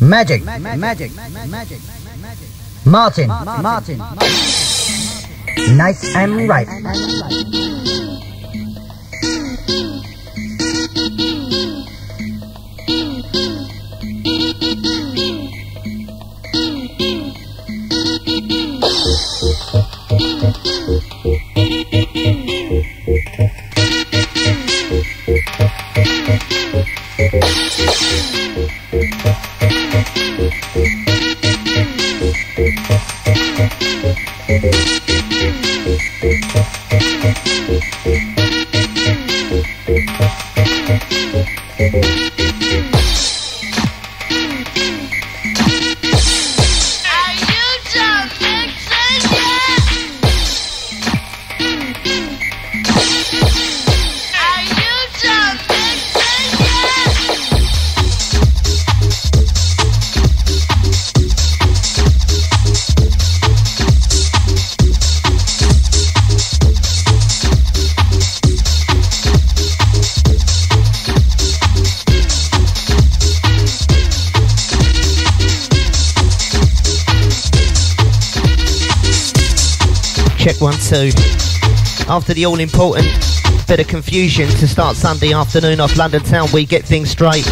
Magic Martin. Nice and Right. After the all-important bit of confusion to start Sunday afternoon off London town, we get things straight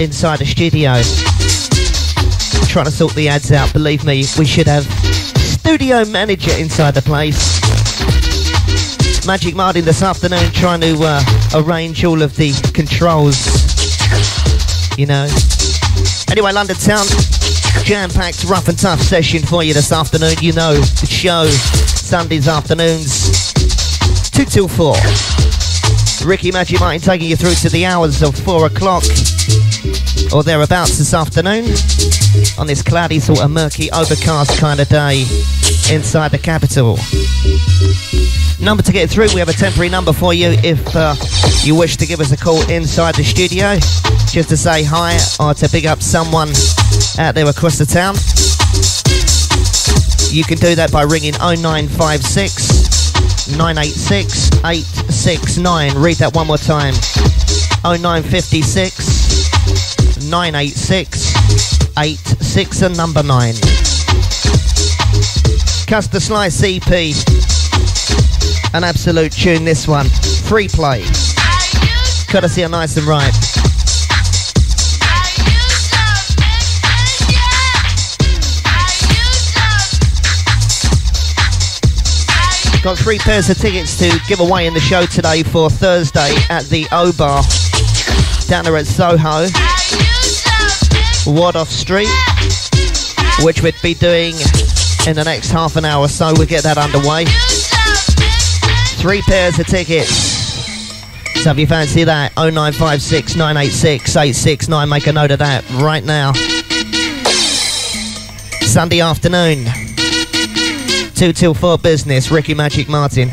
inside the studio. Trying to sort the ads out. Believe me, we should have studio manager inside the place. Magic Martin this afternoon trying to arrange all of the controls, you know. Anyway, London town, jam-packed, rough and tough session for you this afternoon. You know the show. Sundays afternoons, 2 till 4. Ricky Magic Martin taking you through to the hours of 4 o'clock or thereabouts this afternoon on this cloudy, sort of murky, overcast kind of day inside the capital. Number to get through, we have a temporary number for you if you wish to give us a call inside the studio just to say hi or to big up someone out there across the town. You can do that by ringing 0956 986 869. Read that one more time. 0956 986 86 and number 9. Custer Slice EP. An absolute tune, this one. Free play. Courtesy of Nice and Right. Got 3 pairs of tickets to give away in the show today for Thursday at the O-Bar down there at Soho, Wardour Street, which we'd be doing in the next half an hour or so. We'll get that underway. 3 pairs of tickets. So if you fancy that, 0956 986 869, make a note of that right now. Sunday afternoon. 2 till 4 business, Ricky Magic Martin.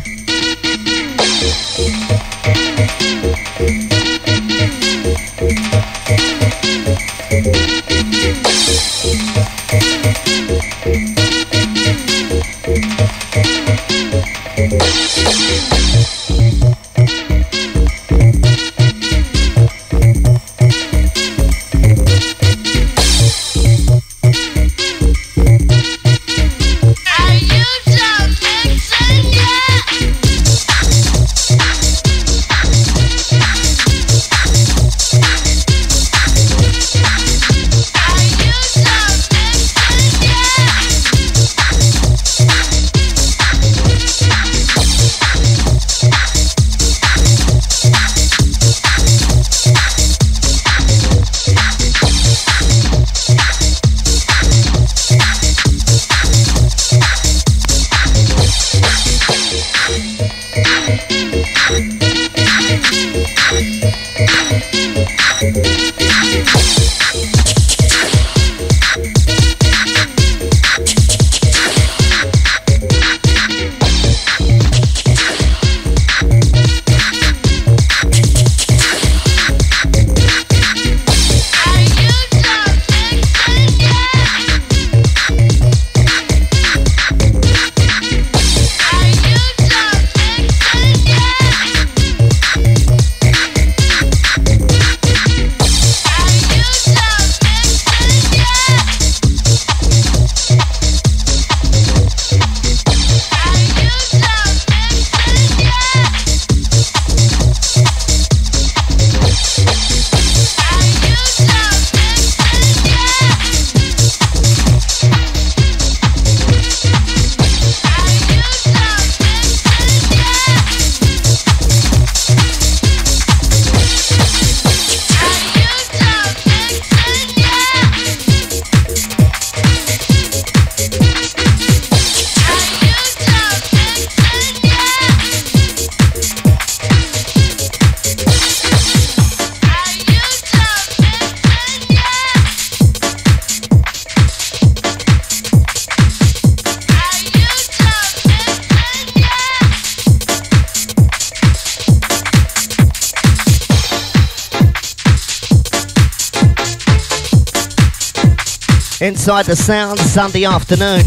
Inside the Sound, Sunday afternoon.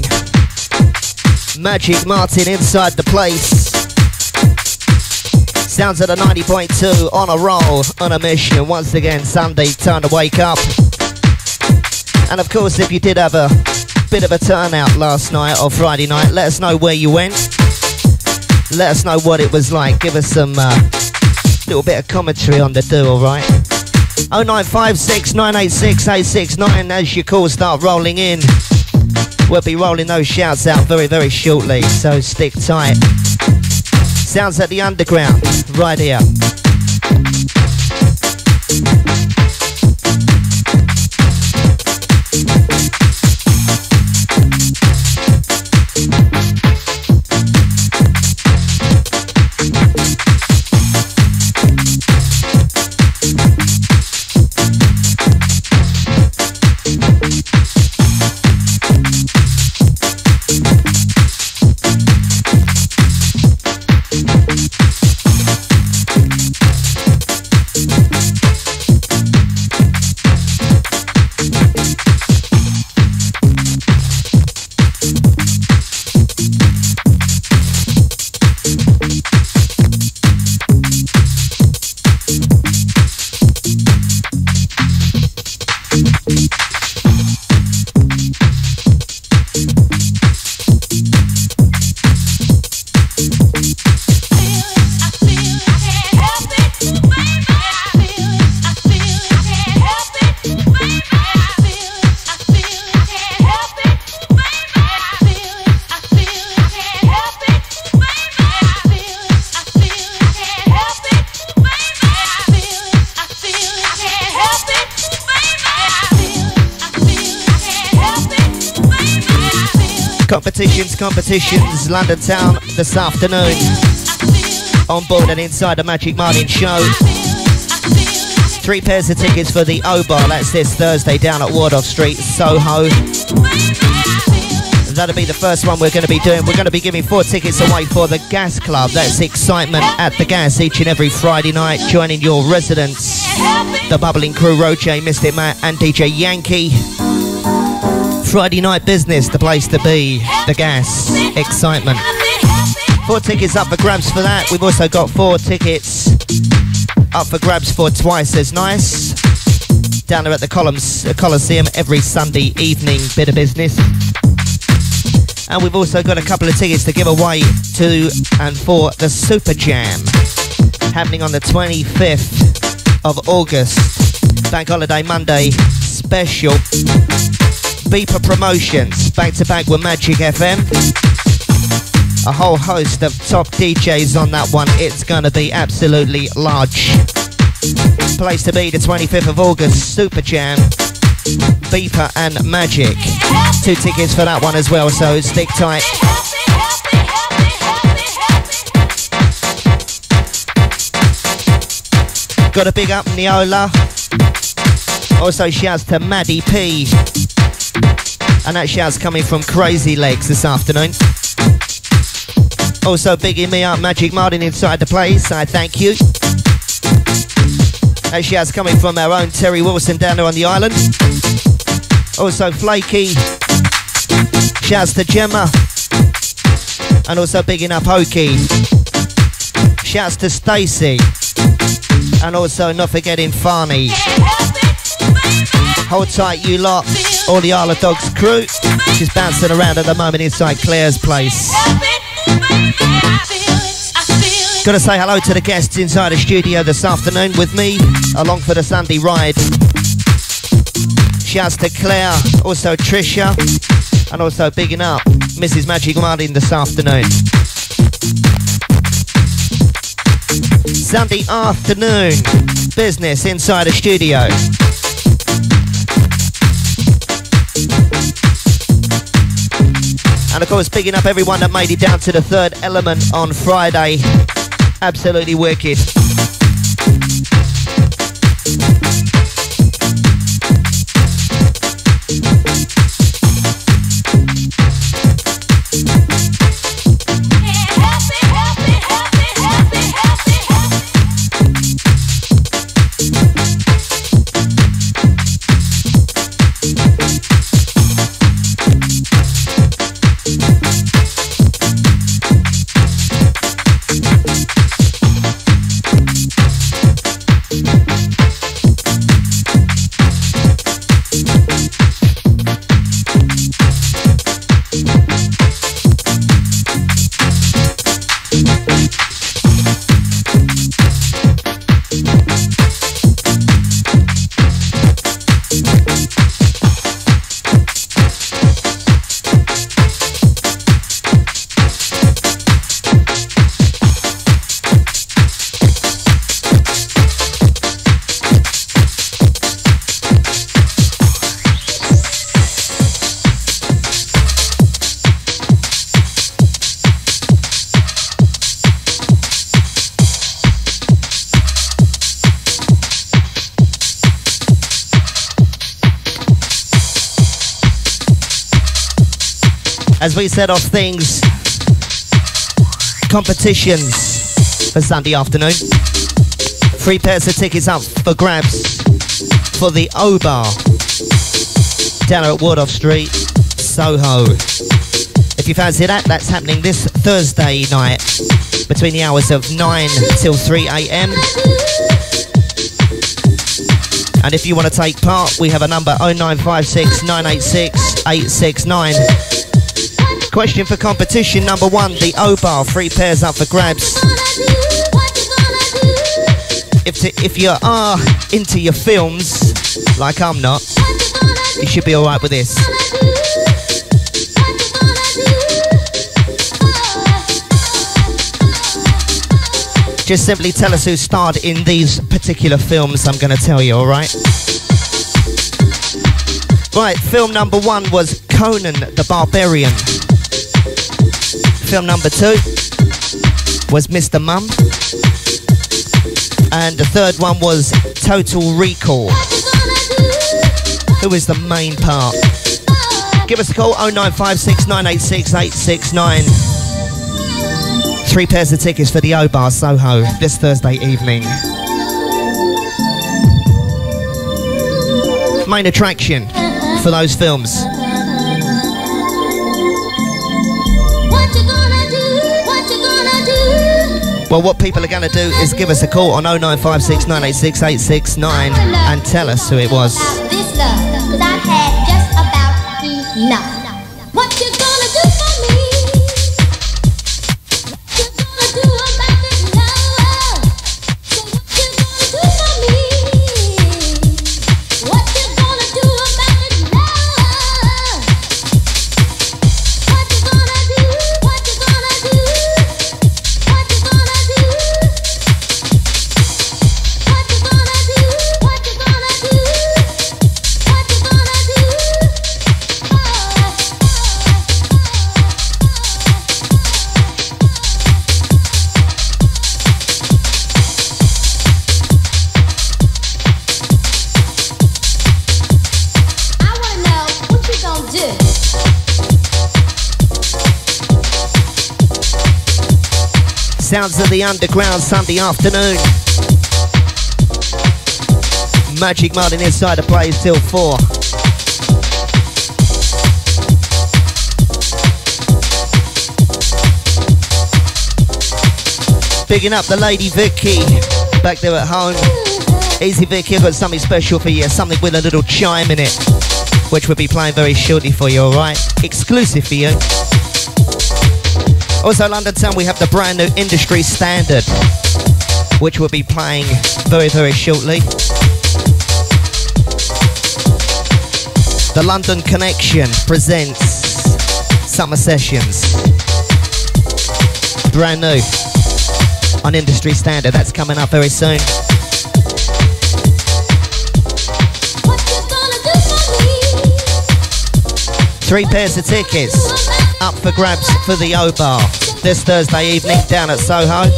Magic Martin inside the place. Sounds at a 90.2, on a roll, on a mission. Once again, Sunday, time to wake up. And of course, if you did have a bit of a turnout last night or Friday night, let us know where you went. Let us know what it was like. Give us some little bit of commentary on the do, alright? 0956 986 869 as your calls start rolling in. We'll be rolling those shouts out very, very shortly, so stick tight. Sounds at the underground, right here. Competitions, London Town this afternoon on board and inside the Magic Martin show. 3 pairs of tickets for the O-Bar, that's this Thursday down at Wardour Street, Soho. That'll be the first one we're going to be doing. We're going to be giving 4 tickets away for the Gas Club. That's Excitement at the Gas each and every Friday night, joining your residents, the Bubbling Crew, Roche, Mystic Matt and DJ Yankee. Friday night business, the place to be, the Gas, Excitement. 4 tickets up for grabs for that. We've also got 4 tickets up for grabs for Twice as Nice. Down there at the Coliseum every Sunday evening, bit of business. And we've also got a couple of tickets to give away to and for the Super Jam, happening on the 25th of August. Bank Holiday Monday special. Beeper Promotions, back to back with Magic FM. A whole host of top DJs on that one. It's going to be absolutely large. Place to be the 25th of August, Super Jam, Beeper and Magic. 2 tickets for that one as well, so stick tight. Got a big up Niola. Also shouts to Maddie P. And that shout's coming from Crazy Legs this afternoon. Also bigging me up, Magic Martin inside the place. I thank you. That shout's coming from our own Terry Wilson down there on the island. Also Flaky. Shouts to Gemma. And also bigging up Oki. Shouts to Stacey. And also not forgetting Farney. Hold tight, you lot. All the Isle of Dogs crew, she's bouncing around at the moment inside Clare's place. Gotta say hello to the guests inside the studio this afternoon with me, along for the Sunday ride. Shouts to Clare, also Trisha, and also bigging up Mrs. Magic Martin this afternoon. Sunday afternoon, business inside the studio. And of course, picking up everyone that made it down to the Third Element on Friday. Absolutely wicked. as we set off things, competitions for Sunday afternoon. 3 pairs of tickets up for grabs for the O-Bar down at Wardour Street, Soho. If you fancy that, that's happening this Thursday night between the hours of 9 till 3 a.m. And if you want to take part, we have a number 0956 986 869. Question for competition number 1, the O-Bar, 3 pairs up for grabs. If you are into your films, like I'm not, you should be alright with this. Just simply tell us who starred in these particular films, I'm going to tell you, alright? Right, film number 1 was Conan the Barbarian. Film number 2 was Mr. Mum. And the third one was Total Recall. Who is the main part? Give us a call, 0956 986 869. 3 pairs of tickets for the O-Bar Soho this Thursday evening. Main attraction for those films. Well, what people are going to do is give us a call on 0956 986 869 and tell us who it was. This love, 'cause I've had just about enough. Sounds of the underground Sunday afternoon. Magic Martin inside the place till 4. Bigging up the lady Vicky back there at home. Easy Vicky, I've got something special for you, something with a little chime in it, which we'll be playing very shortly for you, alright? Exclusive for you. Also, London Town, we have the brand new Industry Standard, which we'll be playing very, very shortly. The London Connection presents Summer Sessions. Brand new on Industry Standard. That's coming up very soon. Three pairs of tickets up for grabs for the O-Bar this Thursday evening down at Soho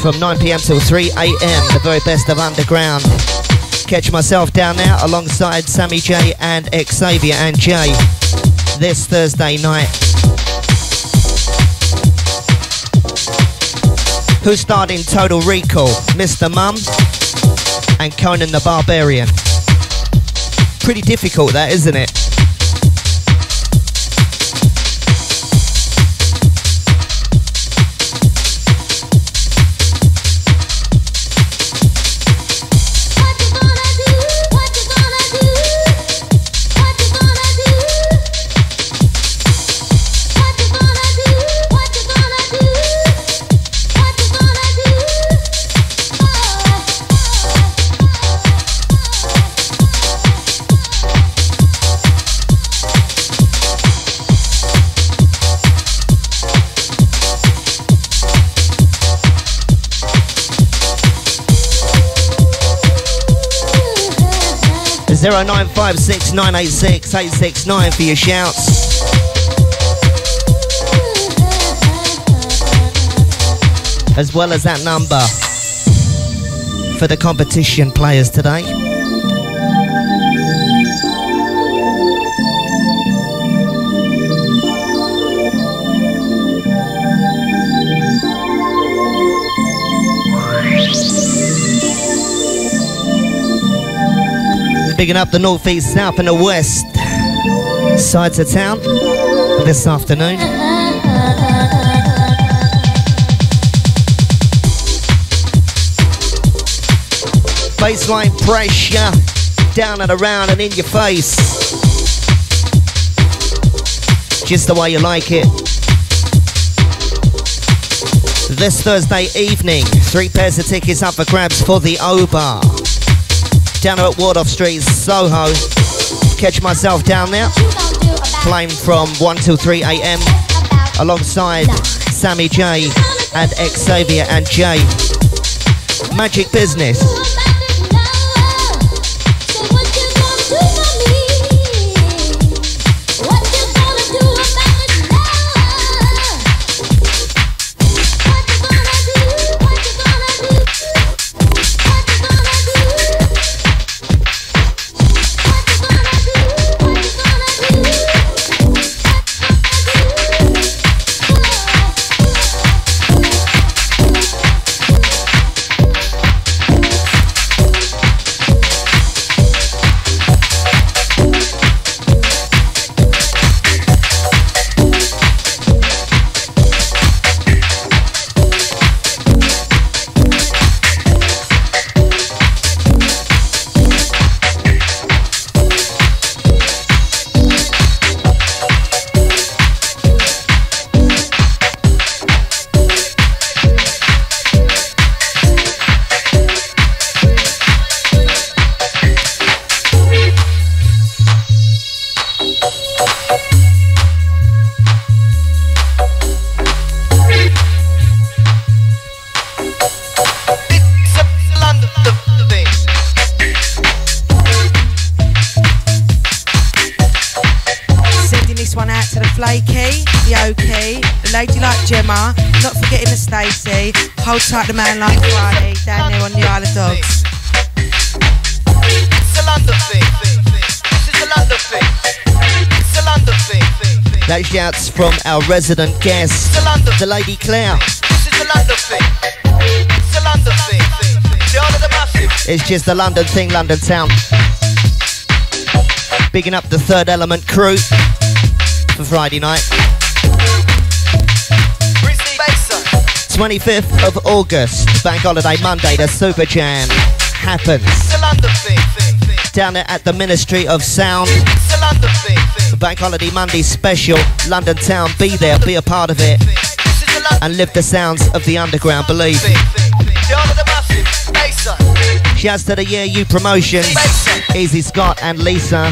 from 9 p.m. till 3 a.m. The very best of underground. Catch myself down there alongside Sammy J and Xavier and Jay this Thursday night. Who starred in Total Recall? Mr. Mum and Conan the Barbarian. Pretty difficult that, isn't it? There are 0956 986 869 for your shouts. As well as that number for the competition players today. bigging up the north, east, south and the west sides of town this afternoon. Baseline pressure, down and around and in your face. Just the way you like it. This Thursday evening, 3 pairs of tickets up for grabs for the O-Bar. Down at Wardour Street, Soho. Catch myself down there, playing from 1 till 3 a.m. alongside Sammy J and Xavier and Jay. Magic business. Hold tight, the man like Friday, down there on the Isle of Dogs. That shouts from our resident guest, the lady Clare. It's just the London thing, London town. Bigging up the Third Element crew for Friday night. 25th of August, Bank Holiday Monday, the Super Jam happens. Down there at the Ministry of Sound. Bank Holiday Monday special, London town, be there, be a part of it. And live the sounds of the underground, believe. Shouts to the Year You Promotions, Easy Scott and Lisa.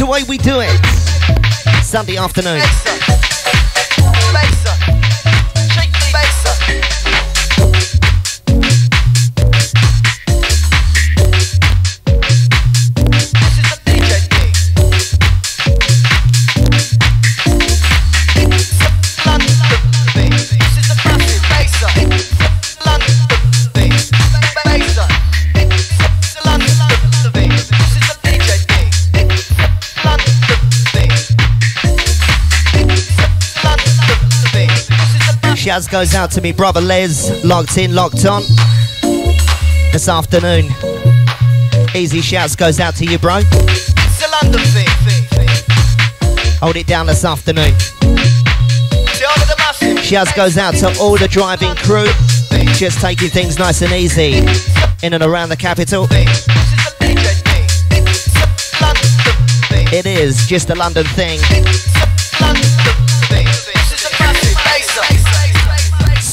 The way we do it, Sunday afternoon. Shouts goes out to me brother Les, locked in, locked on this afternoon. Easy shouts goes out to you, bro. Hold it down this afternoon. Shouts goes out to all the driving crew, just taking things nice and easy in and around the capital. It is just a London thing.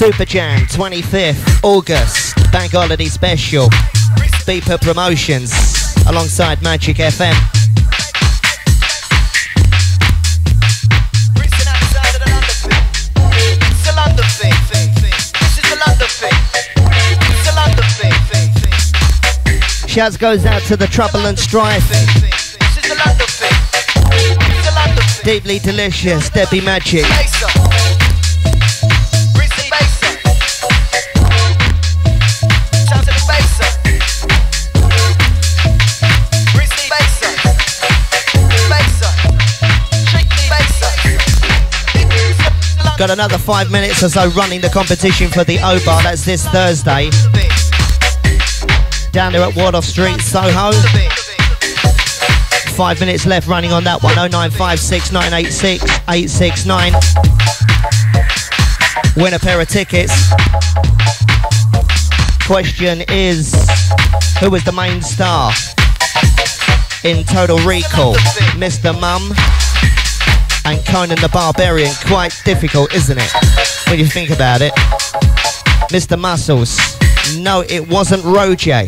Super Jam, 25th August, Bank Holiday Special, Beeper Promotions, alongside Magic FM. Shouts goes out to the Trouble and Strife. Deeply Delicious, Debbie Magic. Got another 5 minutes or so running the competition for the O-Bar. That's this Thursday. down there at Wardour Street, Soho. 5 minutes left running on that one. 0956986 869. Win a pair of tickets. Question is, who was the main star in Total Recall? Mr. Mum and Conan the Barbarian. Quite difficult, isn't it, when you think about it? Mr. Muscles. No, it wasn't Roger.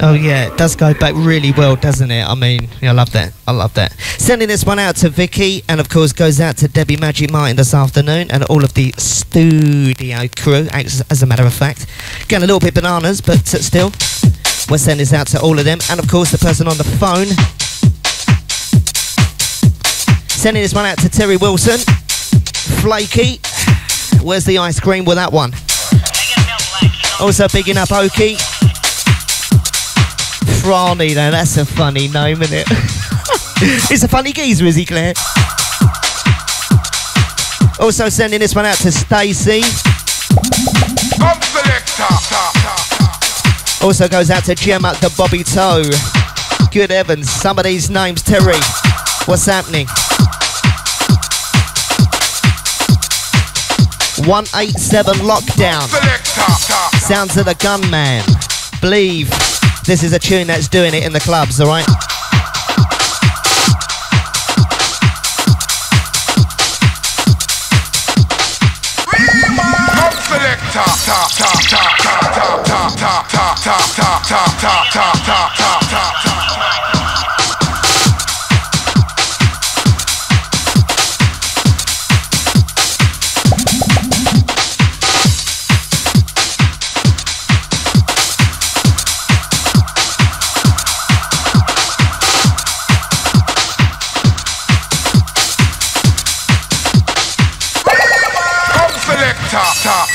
Oh yeah, it does go back really well, doesn't it? I mean, yeah, I love that. I love that. Sending this one out to Vicky, and of course goes out to Debbie Magic Martin this afternoon and all of the studio crew, as a matter of fact. Going a little bit bananas, but still, we're sending this out to all of them. And of course the person on the phone. Sending this one out to Terry Wilson. Flaky. Where's the ice cream with that one? Also bigging up Oki. Ronnie, now that's a funny name, isn't it? It's a funny geezer, is he, Claire? Also sending this one out to Stacey. Also goes out to Gemma the Bobby Toe. Good heavens, some of these names, Terry. What's happening? 187 Lockdown. Sounds of the Gunman. Believe. This is a tune that's doing it in the clubs, alright?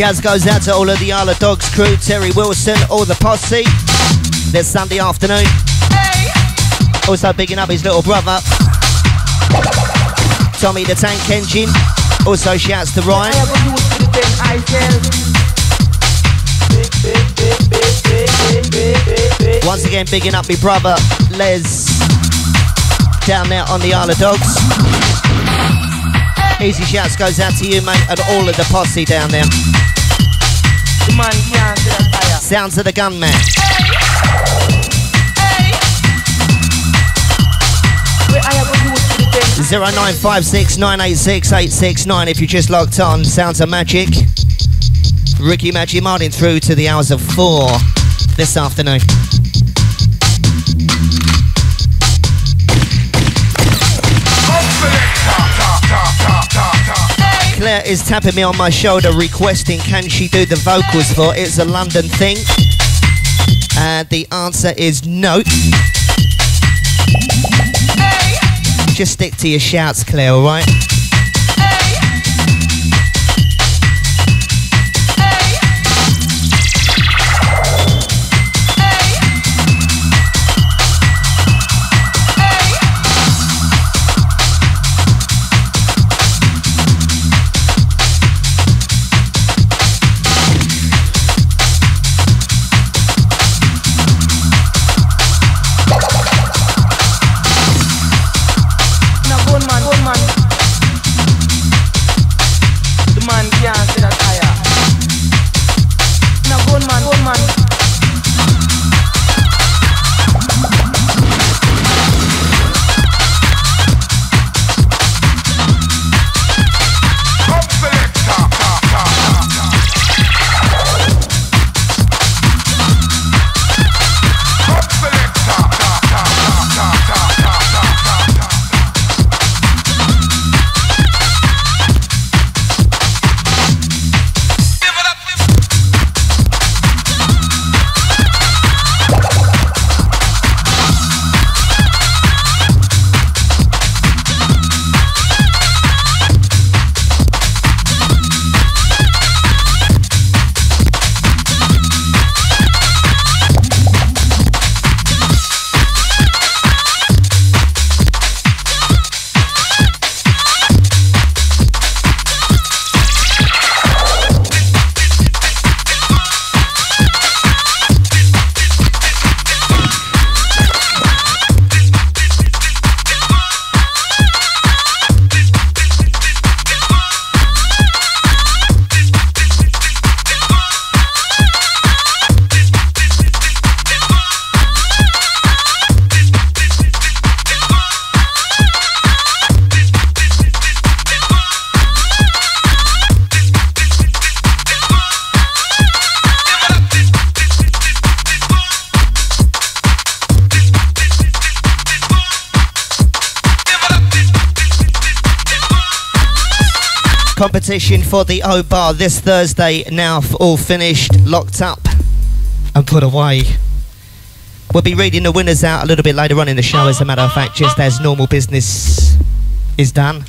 Jazz goes out to all of the Isle of Dogs crew, Terry Wilson, all the posse. This Sunday afternoon. Hey. Also bigging up his little brother, Tommy the Tank Engine. Also shouts to Ryan. Once again, bigging up my brother, Les, down there on the Isle of Dogs. Easy shouts goes out to you, mate, and all of the posse down there. Sounds of the gunman. Hey. Hey. 09569868669 if you just logged on. Sounds of Magic. Ricky Magic Martin through to the hours of 4 this afternoon. Claire is tapping me on my shoulder requesting can she do the vocals for It's a London Thing, and the answer is no. Just stick to your shouts, Claire, alright? Competition for the O-Bar this Thursday, now all finished, locked up and put away. We'll be reading the winners out a little bit later on in the show, as a matter of fact, just as normal business is done.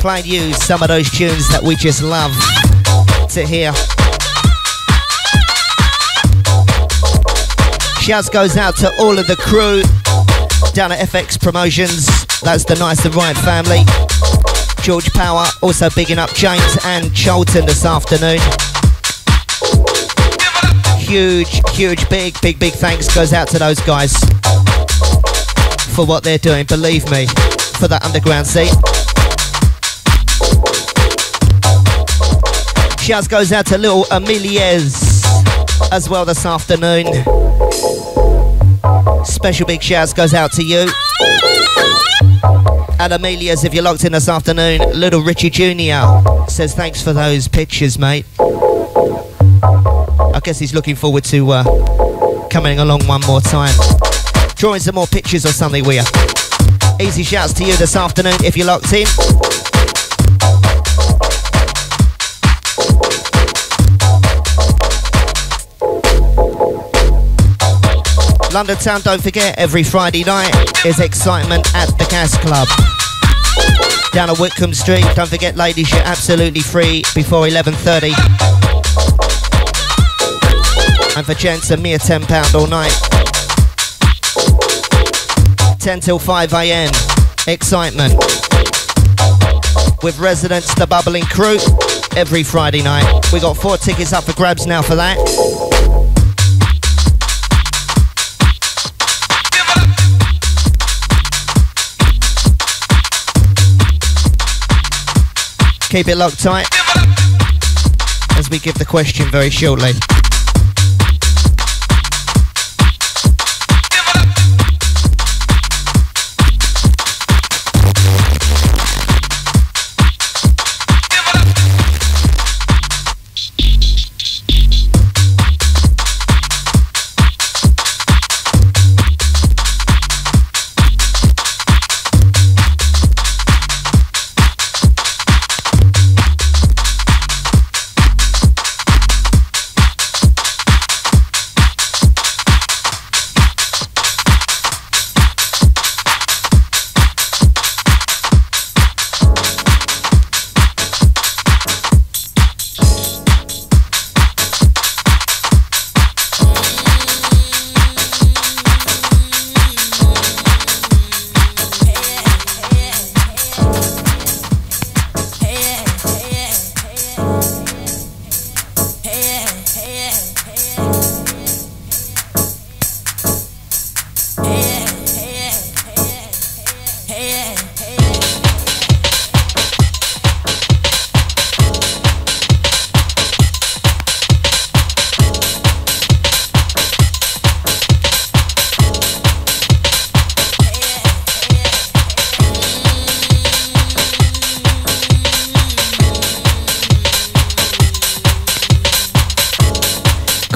Playing you some of those tunes that we just love to hear. Shouts goes out to all of the crew down at FX Promotions. That's the Nice and Right family. George Power, also bigging up James and Charlton this afternoon. Huge, big thanks goes out to those guys for what they're doing, believe me, for that underground scene. Shouts goes out to little Ameliez as well this afternoon. Special big shouts goes out to you. And Amelia's, if you're locked in this afternoon, little Richie Jr. says thanks for those pictures, mate. I guess he's looking forward to coming along one more time. Drawing some more pictures or something with you. Easy shouts to you this afternoon if you're locked in. London Town, don't forget, every Friday night is excitement at the Gas Club. down at Whitcomb Street. Don't forget, ladies, you're absolutely free before 11:30. And for gents, a mere £10 all night. 10 till 5 a.m. Excitement. With residents, the Bubbling Crew, every Friday night. We got 4 tickets up for grabs now for that. Keep it locked tight as we give the question very shortly.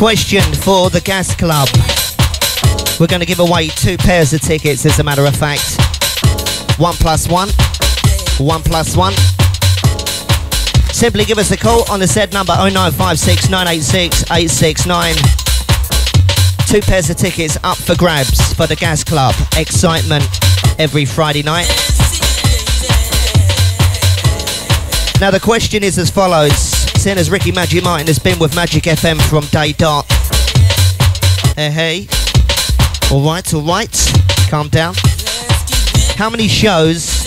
Question for the Gas Club. We're going to give away 2 pairs of tickets, as a matter of fact. 1+1, 1+1. Simply give us a call on the said number 0956 986 869. 2 pairs of tickets up for grabs for the Gas Club. Excitement every Friday night. Now the question is as follows. Seeing as Ricky Magic Martin has been with Magic FM from day dot. Hey. All right. Calm down. How many shows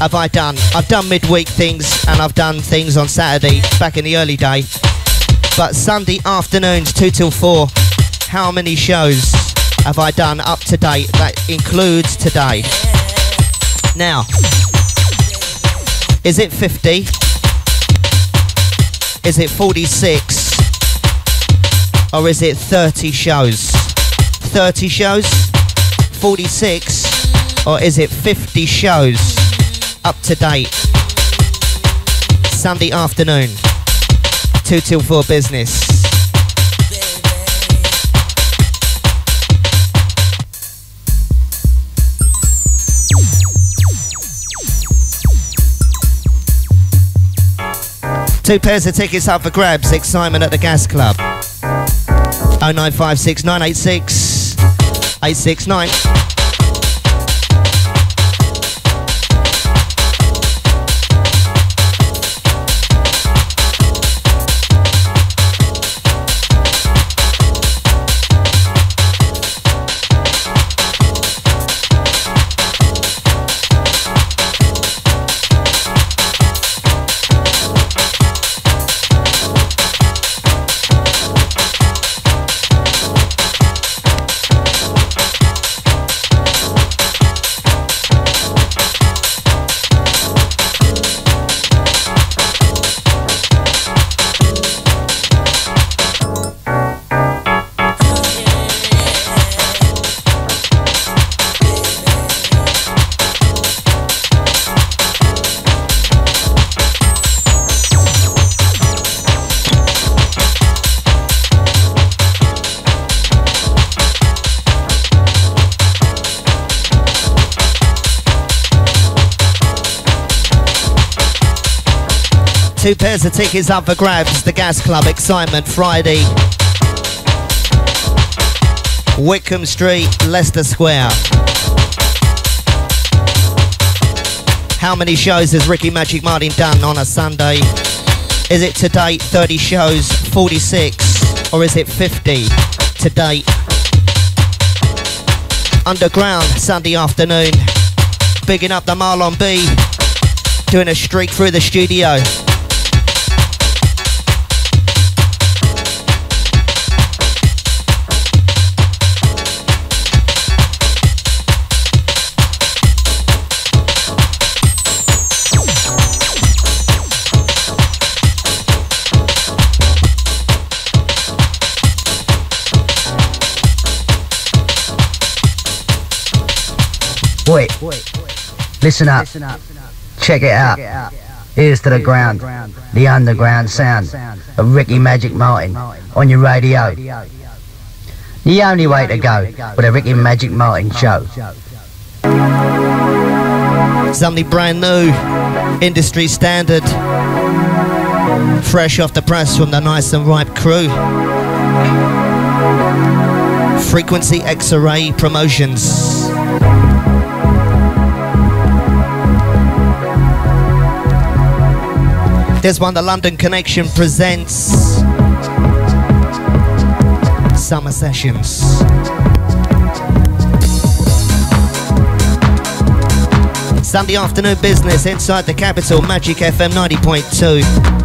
have I done? I've done midweek things and I've done things on Saturday back in the early day. But Sunday afternoons, 2 till 4, how many shows have I done up to date? That includes today. Now, is it 50? Is it 46? Or is it 30 shows? 30 shows? 46? Or is it 50 shows? Up to date. Sunday afternoon. 2 till 4 business. Two pairs of tickets up for grabs. Excitement at the Gas Club. 0956 986 869. Two pairs of tickets up for grabs. The Gas Club. Excitement Friday. Whitcomb Street, Leicester Square. How many shows has Ricky Magic Martin done on a Sunday? Is it to date 30 shows, 46, or is it 50 to date? Underground Sunday afternoon, bigging up the Marlon B, doing a streak through the studio. Listen up. Check it out. Here's to the ground, the underground sound of Ricky Magic Martin on your radio. The only way to go with a Ricky Magic Martin show. Something brand new, Industry Standard, fresh off the press from the Nice and Right crew. Frequency X-Ray Promotions. This one, the London Connection presents Summer Sessions. Sunday afternoon business inside the capital, Magic FM 90.2.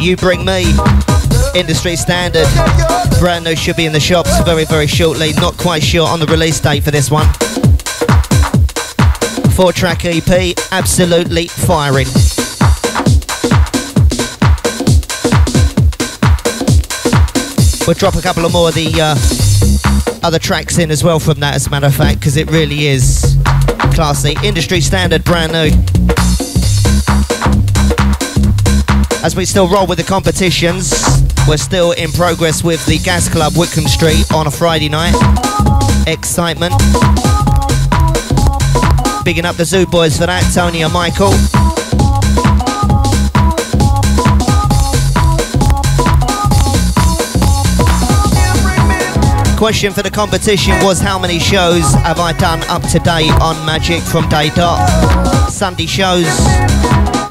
You Bring Me, Industry Standard, brand new, should be in the shops very, very shortly. Not quite sure on the release date for this one. 4-track EP, absolutely firing. We'll drop a couple of more of the other tracks in as well from that, as a matter of fact, because it really is classy. Industry Standard, brand new. As we still roll with the competitions, we're still in progress with the Gas Club, Whitcomb Street on a Friday night. Excitement. Bigging up the Zoo Boys for that, Tony and Michael. Question for the competition was, how many shows have I done up to date on Magic from day dot? Sunday shows.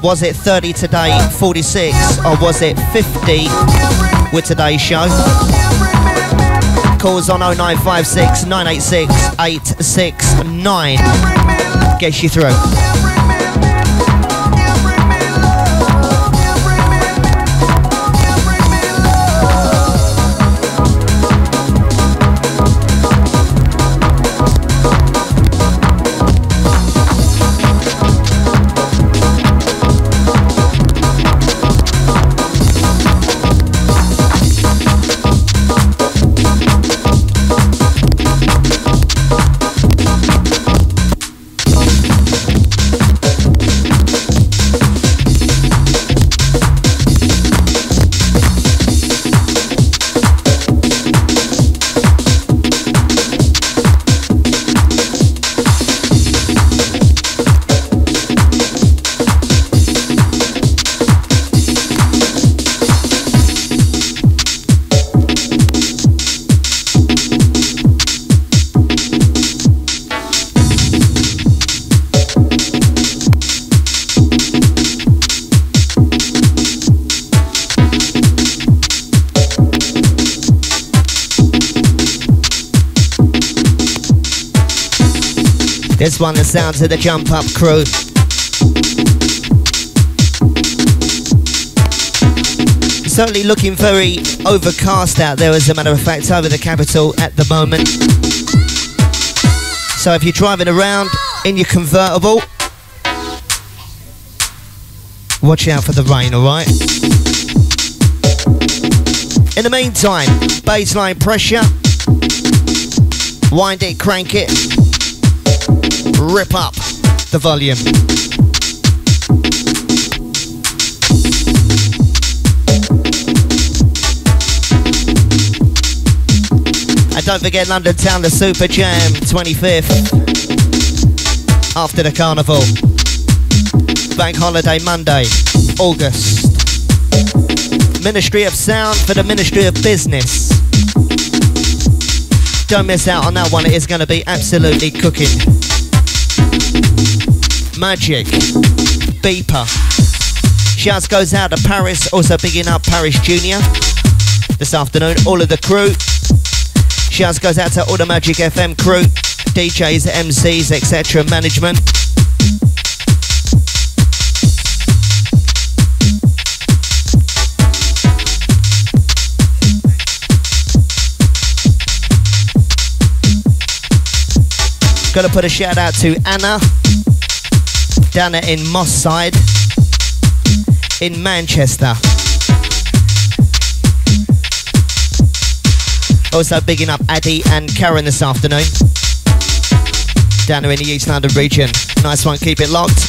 Was it 30 today, 46, or was it 50 with today's show? Calls on 0956 986 869. Gets you through. This one, the sounds of the Jump Up Crew. Certainly looking very overcast out there, as a matter of fact, over the capital at the moment. So if you're driving around in your convertible, watch out for the rain, alright? In the meantime, baseline pressure. Wind it, crank it. Rip up the volume. And don't forget London Town, the Super Jam, 25th. After the Carnival. Bank Holiday Monday, August. Ministry of Sound for the Ministry of Business. Don't miss out on that one, it is going to be absolutely cooking. Magic, Beeper. Shouts goes out to Paris, also bigging up Paris Junior this afternoon, all of the crew. Shouts goes out to all the Magic FM crew, DJs, MCs, etc., management. Gotta put a shout out to Anna down there in Moss Side, in Manchester. Also bigging up Addy and Karen this afternoon, down there in the East London region. Nice one, keep it locked.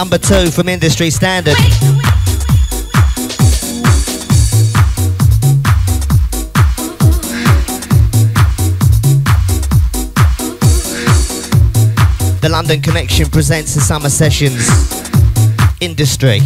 number 2 from Industry Standard. The London Connection presents the summer sessions, Industry.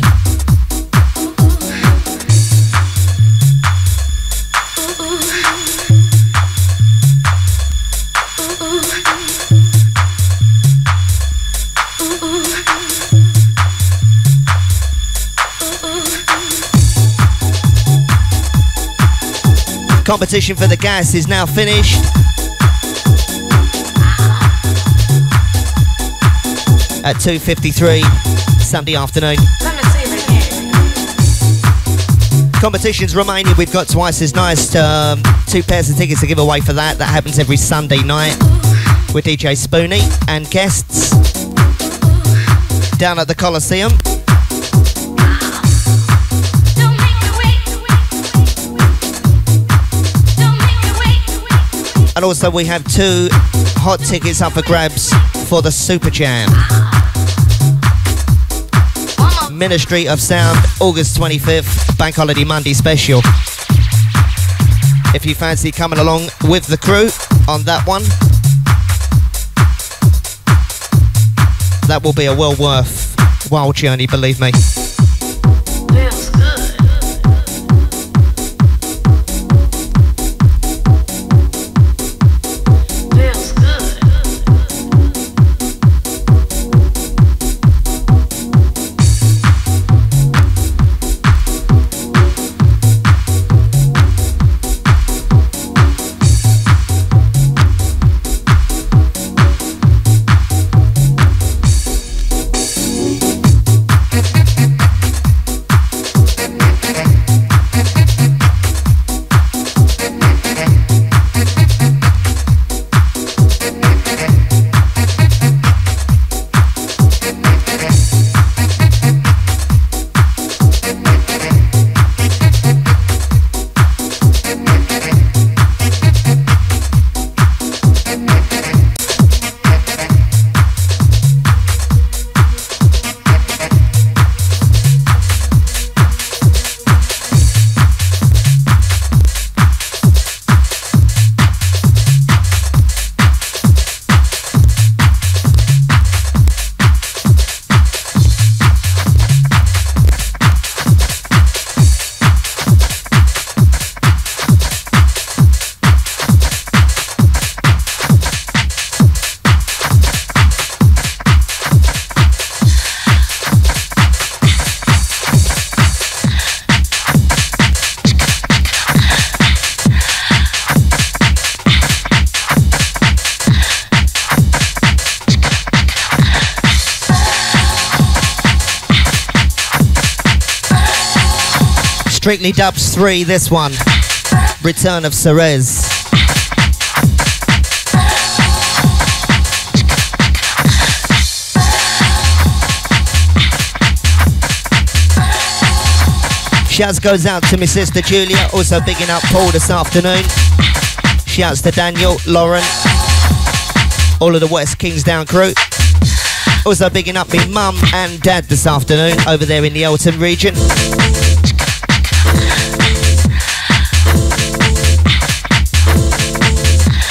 Competition for the gas is now finished. At 2:53 Sunday afternoon. Competitions remaining. We've got Twice as Nice. 2 pairs of tickets to give away for that. That happens every Sunday night with DJ Spoony and guests down at the Coliseum. And also we have 2 hot tickets up for grabs for the Super Jam. Ministry of Sound, August 25th, Bank Holiday Monday special. If you fancy coming along with the crew on that one, that will be a well worth wild journey, believe me. Strictly Dubs 3, this one. Return of Ceres. Shouts goes out to my sister Julia, also bigging up Paul this afternoon. Shouts to Daniel, Lauren, all of the West Kingsdown crew. Also bigging up me mum and dad this afternoon over there in the Elton region.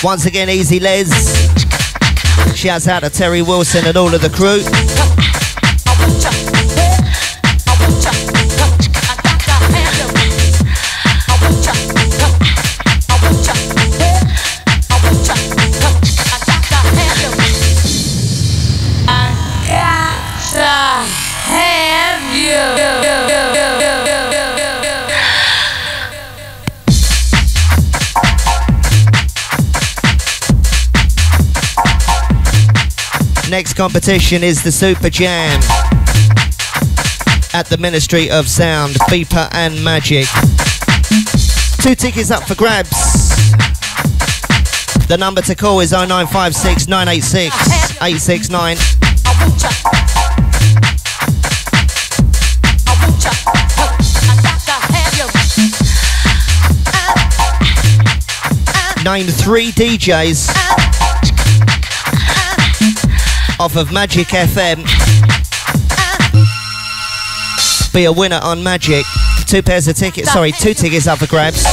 Once again, Easy Les. Shouts out to Terry Wilson and all of the crew. Next competition is the Super Jam at the Ministry of Sound, Beeper and Magic. 2 tickets up for grabs. The number to call is 0956 986 869. Name 3 DJs off of Magic FM must be a winner on Magic. Two tickets up for grabs.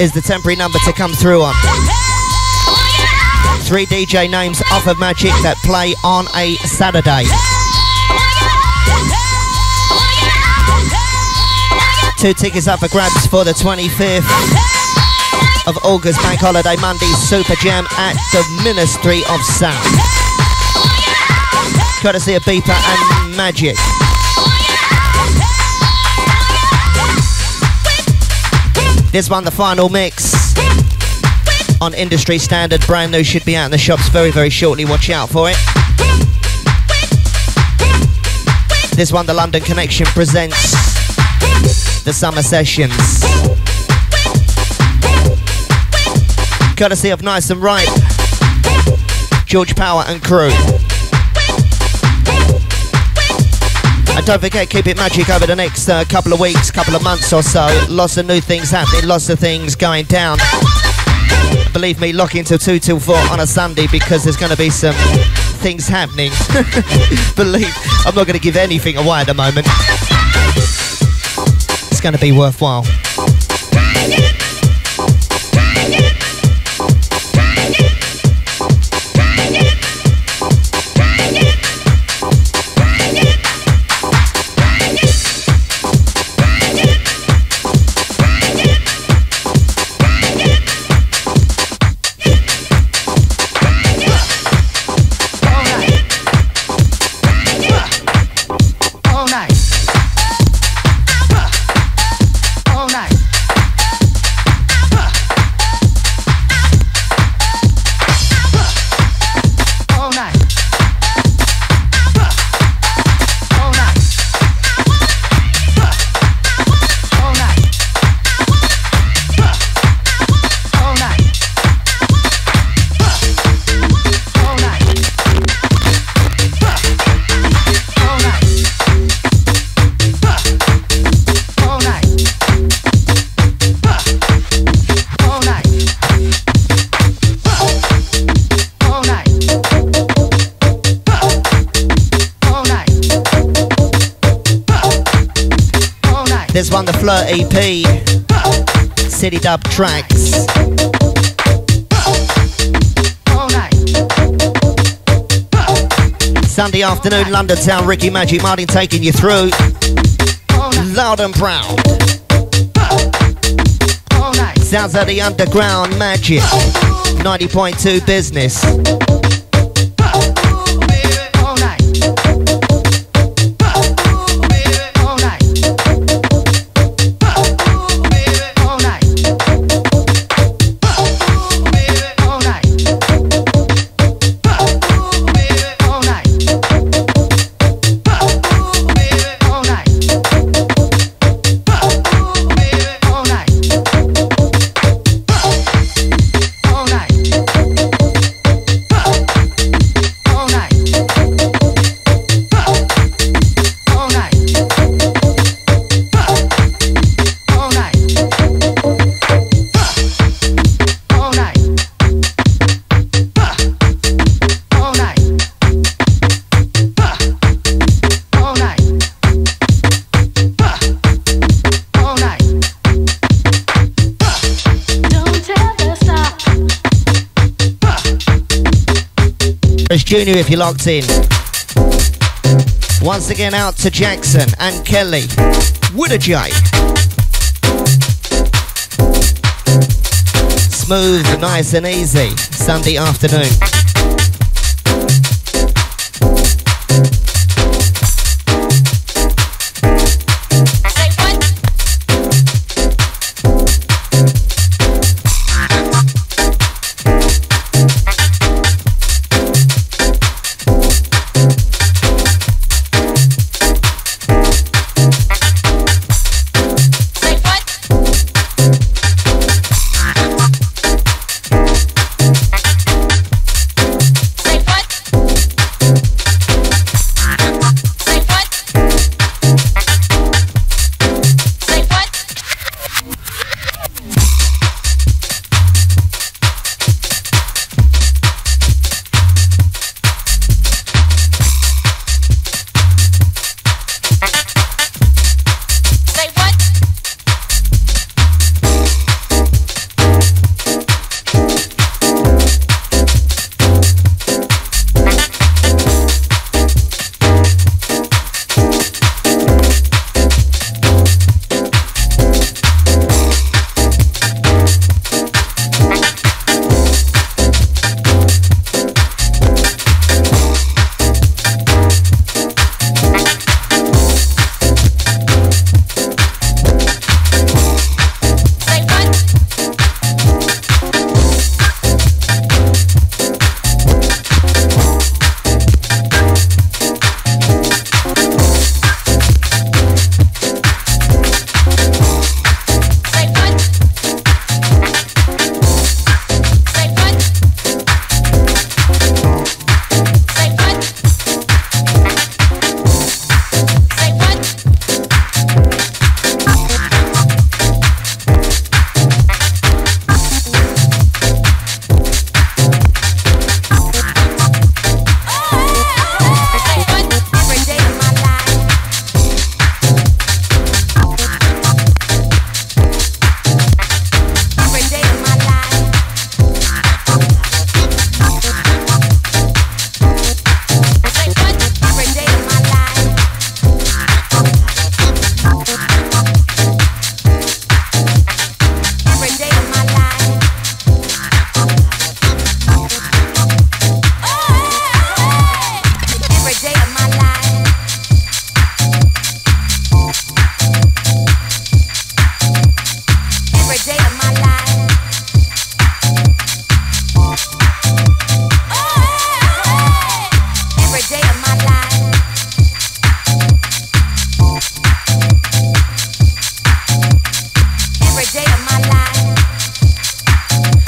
Is the temporary number to come through on. Three DJ names off of Magic that play on a Saturday. Two tickets up for grabs for the 25th of August, Bank Holiday Monday, Super Jam at the Ministry of Sound. Courtesy of Beeper and Magic. This one, the final mix on Industry Standard, brand new, should be out in the shops very, very shortly. Watch out for it. This one, the London Connection presents the Summer Sessions. Courtesy of Nice and Right, George Power and crew. And don't forget, keep it Magic over the next couple of weeks, couple of months or so. Lots of new things happening, lots of things going down. Believe me, lock into 2 till 4 on a Sunday because there's going to be some things happening. I'm not going to give anything away at the moment. It's going to be worthwhile. All night. This one, the Flirt EP, City Dub Tracks. Sunday afternoon, London Town, Ricky Magic Martin taking you through. Loud and proud. Sounds of the underground magic. 90.2 business. Junior, if you're locked in. Once again, out to Jackson and Kelly. With a J. Smooth, nice and easy. Sunday afternoon.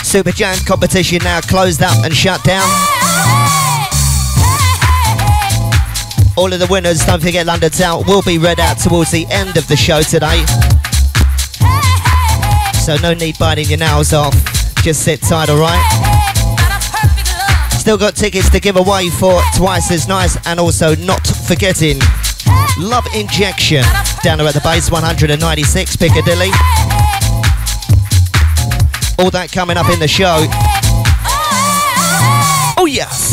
Super Jam competition now closed up and shut down. All of the winners, don't forget London Town, will be read out towards the end of the show today. So no need biting your nails off. Just sit tight, alright? Still got tickets to give away for Twice as Nice and also not forgetting Love Injection, down at the Bass, 196 Piccadilly. All that coming up in the show. Oh yes!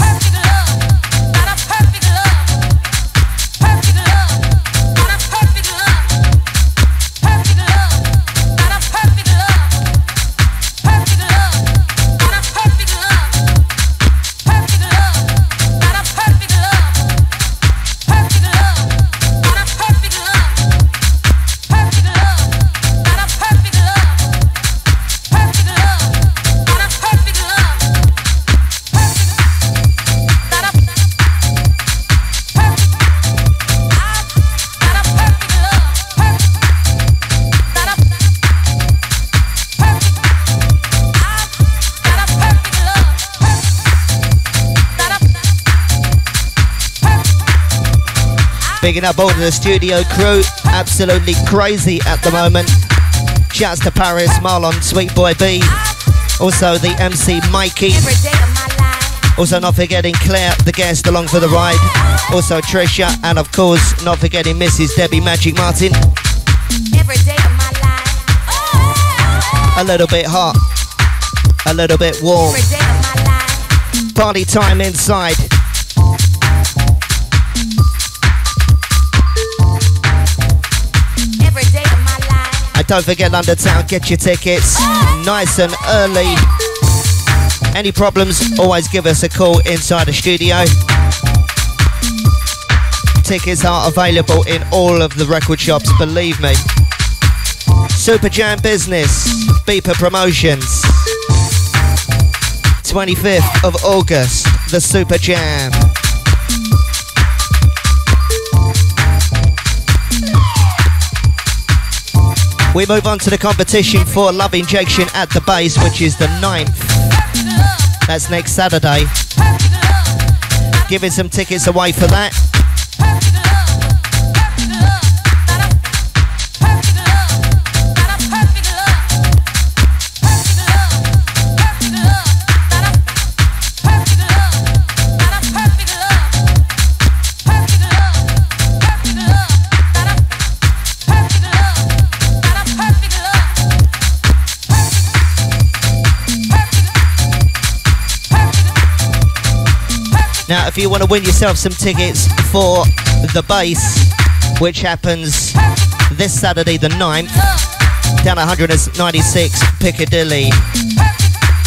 Bigging up all of the studio crew, absolutely crazy at the moment. Shouts to Paris, Marlon, Sweet Boy B, also the MC Mikey. Also not forgetting Clare, the guest along for the ride. Also Trisha, and of course not forgetting Mrs. Debbie Magic Martin. A little bit hot, a little bit warm. Party time inside. Don't forget London Town, get your tickets nice and early. Any problems, always give us a call inside the studio. Tickets are available in all of the record shops, believe me. Super Jam Business, Beeper Promotions. 25th of August, the Super Jam. We move on to the competition for Love Injection at the Bass, which is the 9th. That's next Saturday. Giving some tickets away for that. Now, if you want to win yourself some tickets for The Bass, which happens this Saturday the 9th, down 196 Piccadilly.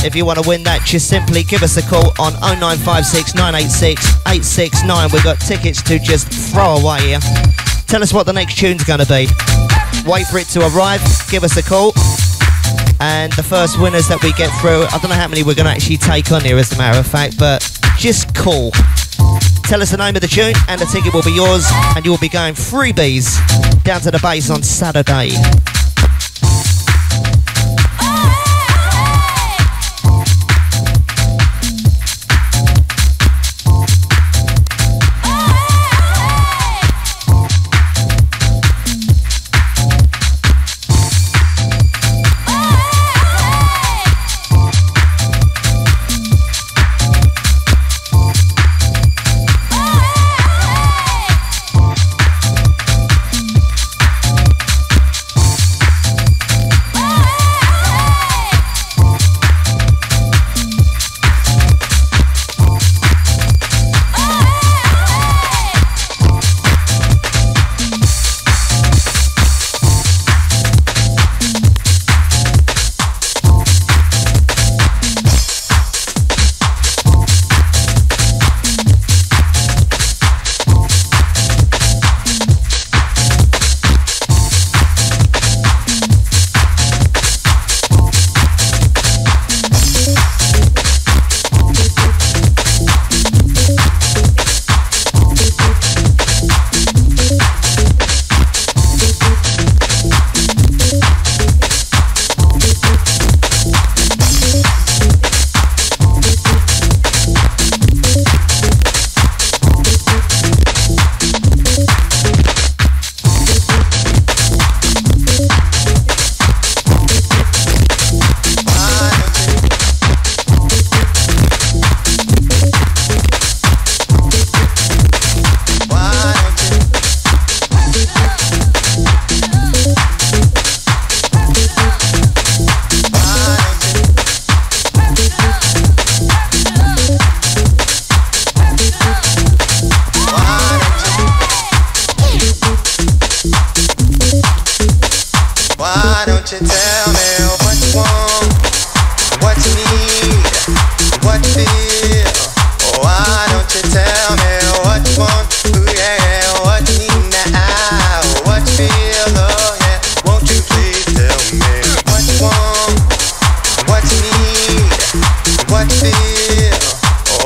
If you want to win that, just simply give us a call on 0956 986 869. We've got tickets to just throw away here. Tell us what the next tune's going to be. Wait for it to arrive, give us a call. And the first winners that we get through, I don't know how many we're going to actually take on here as a matter of fact, but just call. Tell us the name of the tune and the ticket will be yours, and you will be going freebies down to the Bass on Saturday. down now. What you want? What you need? What you feel? Why don't you tell me what you want? Ooh, yeah, what you need now? What you feel? Oh yeah, won't you please tell me what you want? What you need? What you feel?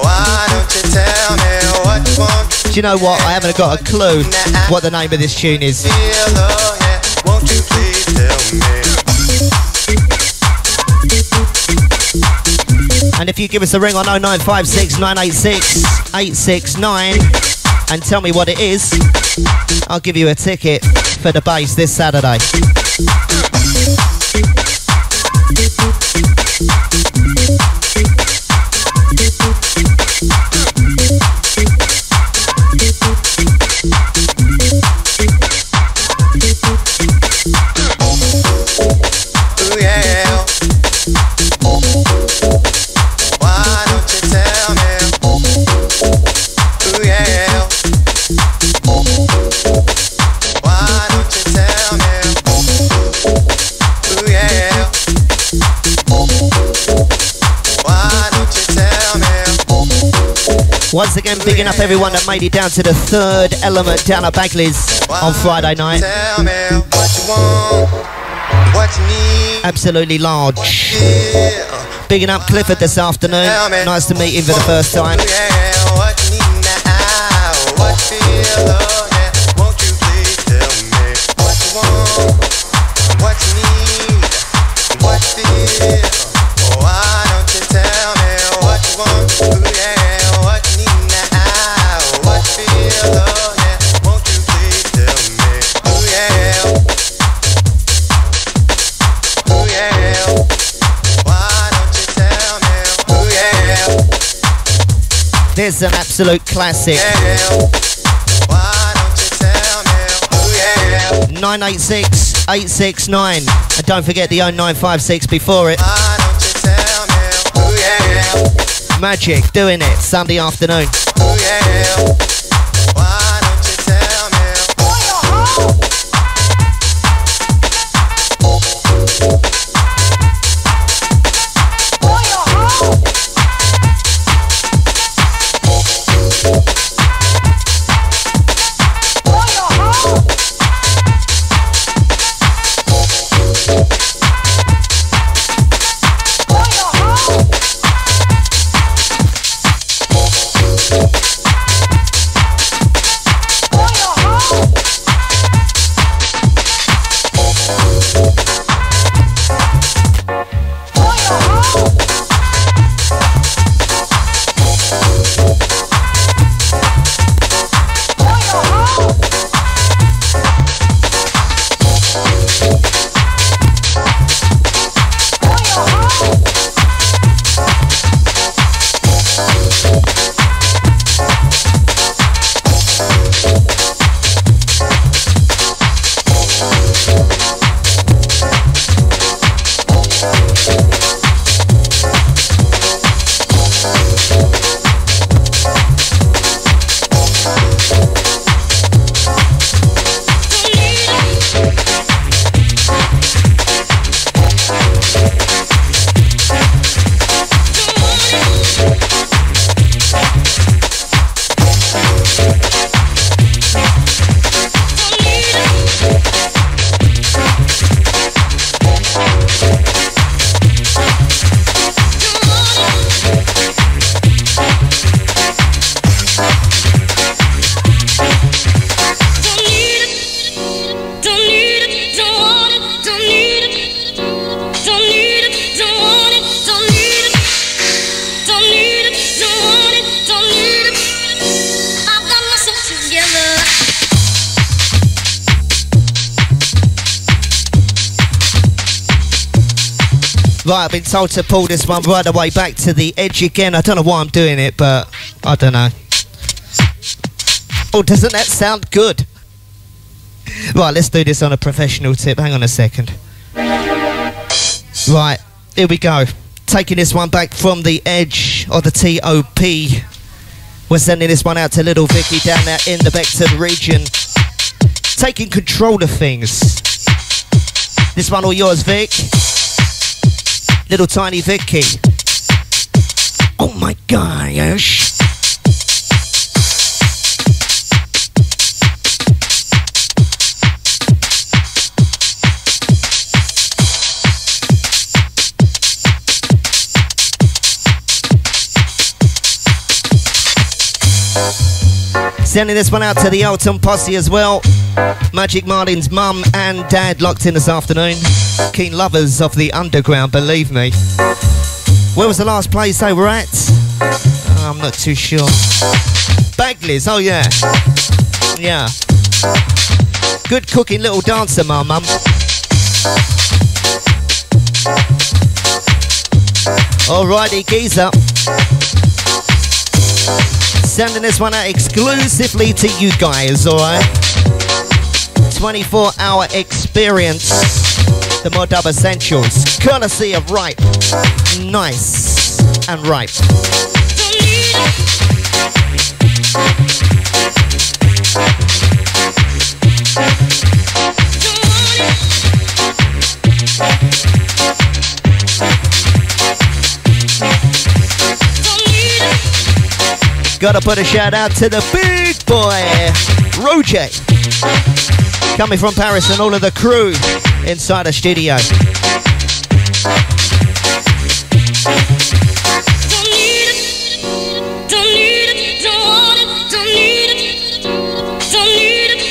Why don't you tell me what you want? Do you know what? I haven't got a clue what the name of this tune is. Won't you please tell me? And if you give us a ring on 0956 986 869 and tell me what it is, I'll give you a ticket for the Bass this Saturday. Once again, bigging up everyone that made it down to the Third Element down at Bagley's on Friday night. Tell me what you want, what you need. Absolutely large. Bigging up Clifford this afternoon. Nice to meet him for the first time. There's an absolute classic. 986 869. And don't forget the 0956 before it. Magic doing it Sunday afternoon. Right, I've been told to pull this one right the way back to the edge again. I don't know why I'm doing it, but I don't know. Oh, doesn't that sound good? Right, let's do this on a professional tip. Hang on a second. Right, here we go. Taking this one back from the edge of the TOP. We're sending this one out to Little Vicky down there in the Beckton region. Taking control of things. This one all yours, Vic. Little tiny Vicky. Oh my gosh. Sending this one out to the Elton Posse as well. Magic Martin's mum and dad locked in this afternoon. Keen lovers of the underground, believe me. Where was the last place they were at? Oh, I'm not too sure. Bagley's, oh yeah. Yeah. Good cooking little dancer, my mum. Alrighty, geezer. Sending this one out exclusively to you guys, alright? 24-hour experience. The Mod Dub Essentials. Courtesy of Ripe. Nice and Right. Gotta put a shout out to the big boy, Roche, coming from Paris, and all of the crew inside the studio.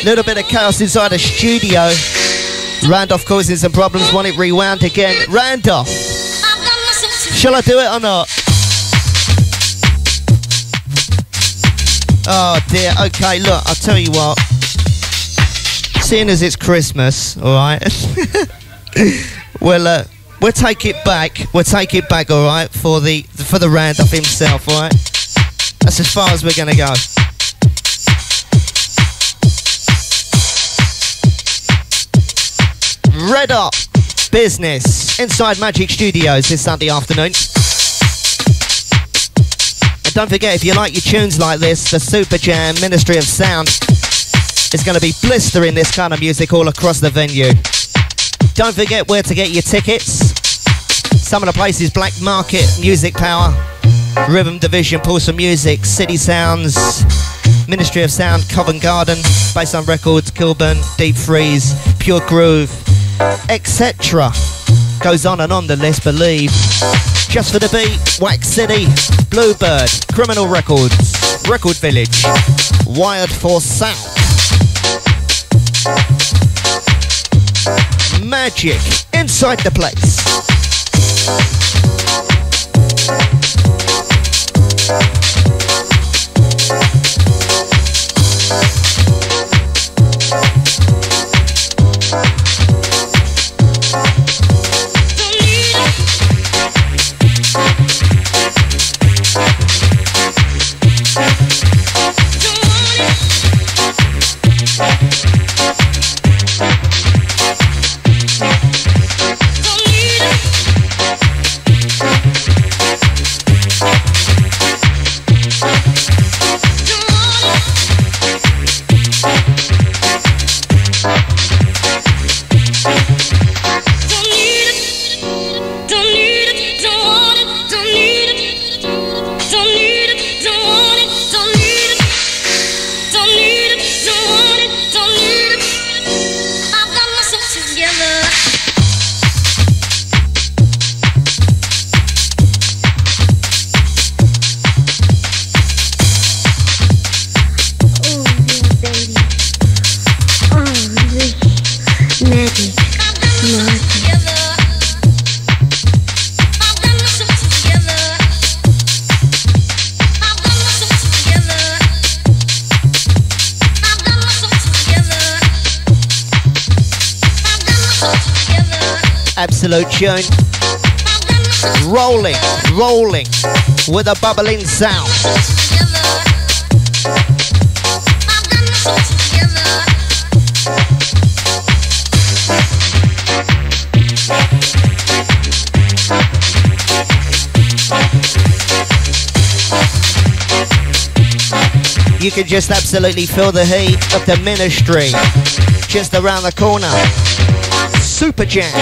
Little bit of chaos inside the studio. Randolph causing some problems, want it rewound again. Randolph, shall I do it or not? Oh dear, okay, look, I'll tell you what. Seeing as it's Christmas, alright? Well, we'll take it back, alright, for the Randolph himself, alright? That's as far as we're gonna go. Red Up Business inside Magic Studios this Sunday afternoon. Don't forget, if you like your tunes like this, the Super Jam, Ministry of Sound, is going to be blistering this kind of music all across the venue. Don't forget where to get your tickets. Some of the places: Black Market, Music Power, Rhythm Division, Pulse of Music, City Sounds, Ministry of Sound, Covent Garden, Bass on Records, Kilburn, Deep Freeze, Pure Groove, etc. Goes on the list, believe. Just for the Beat, Wax City, Bluebird, Criminal Records, Record Village, Wired for South, Magic inside the place. Absolute tune, rolling with a bubbling sound. You can just absolutely feel the heat of the Ministry just around the corner. Super Jam.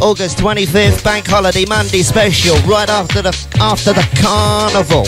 August 25th, Bank Holiday Monday special, right after the carnival.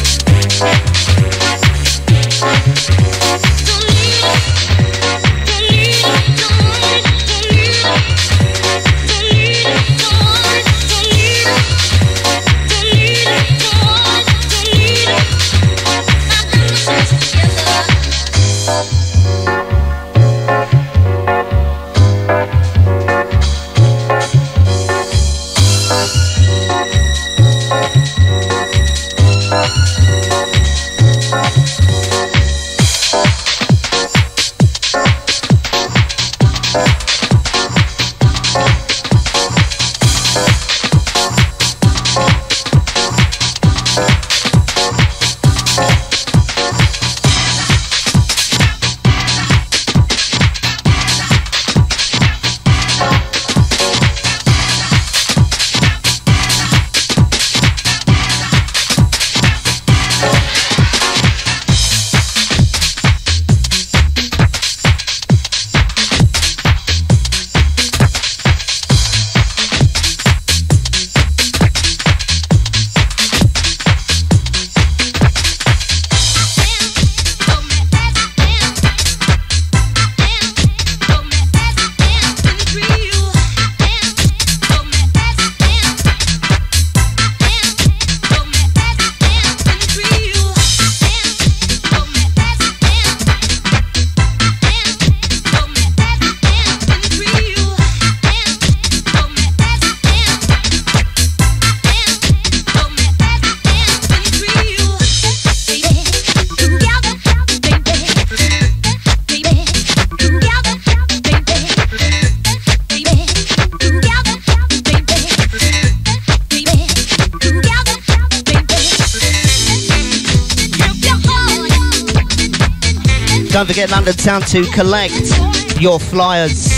Don't forget London Sound to collect your flyers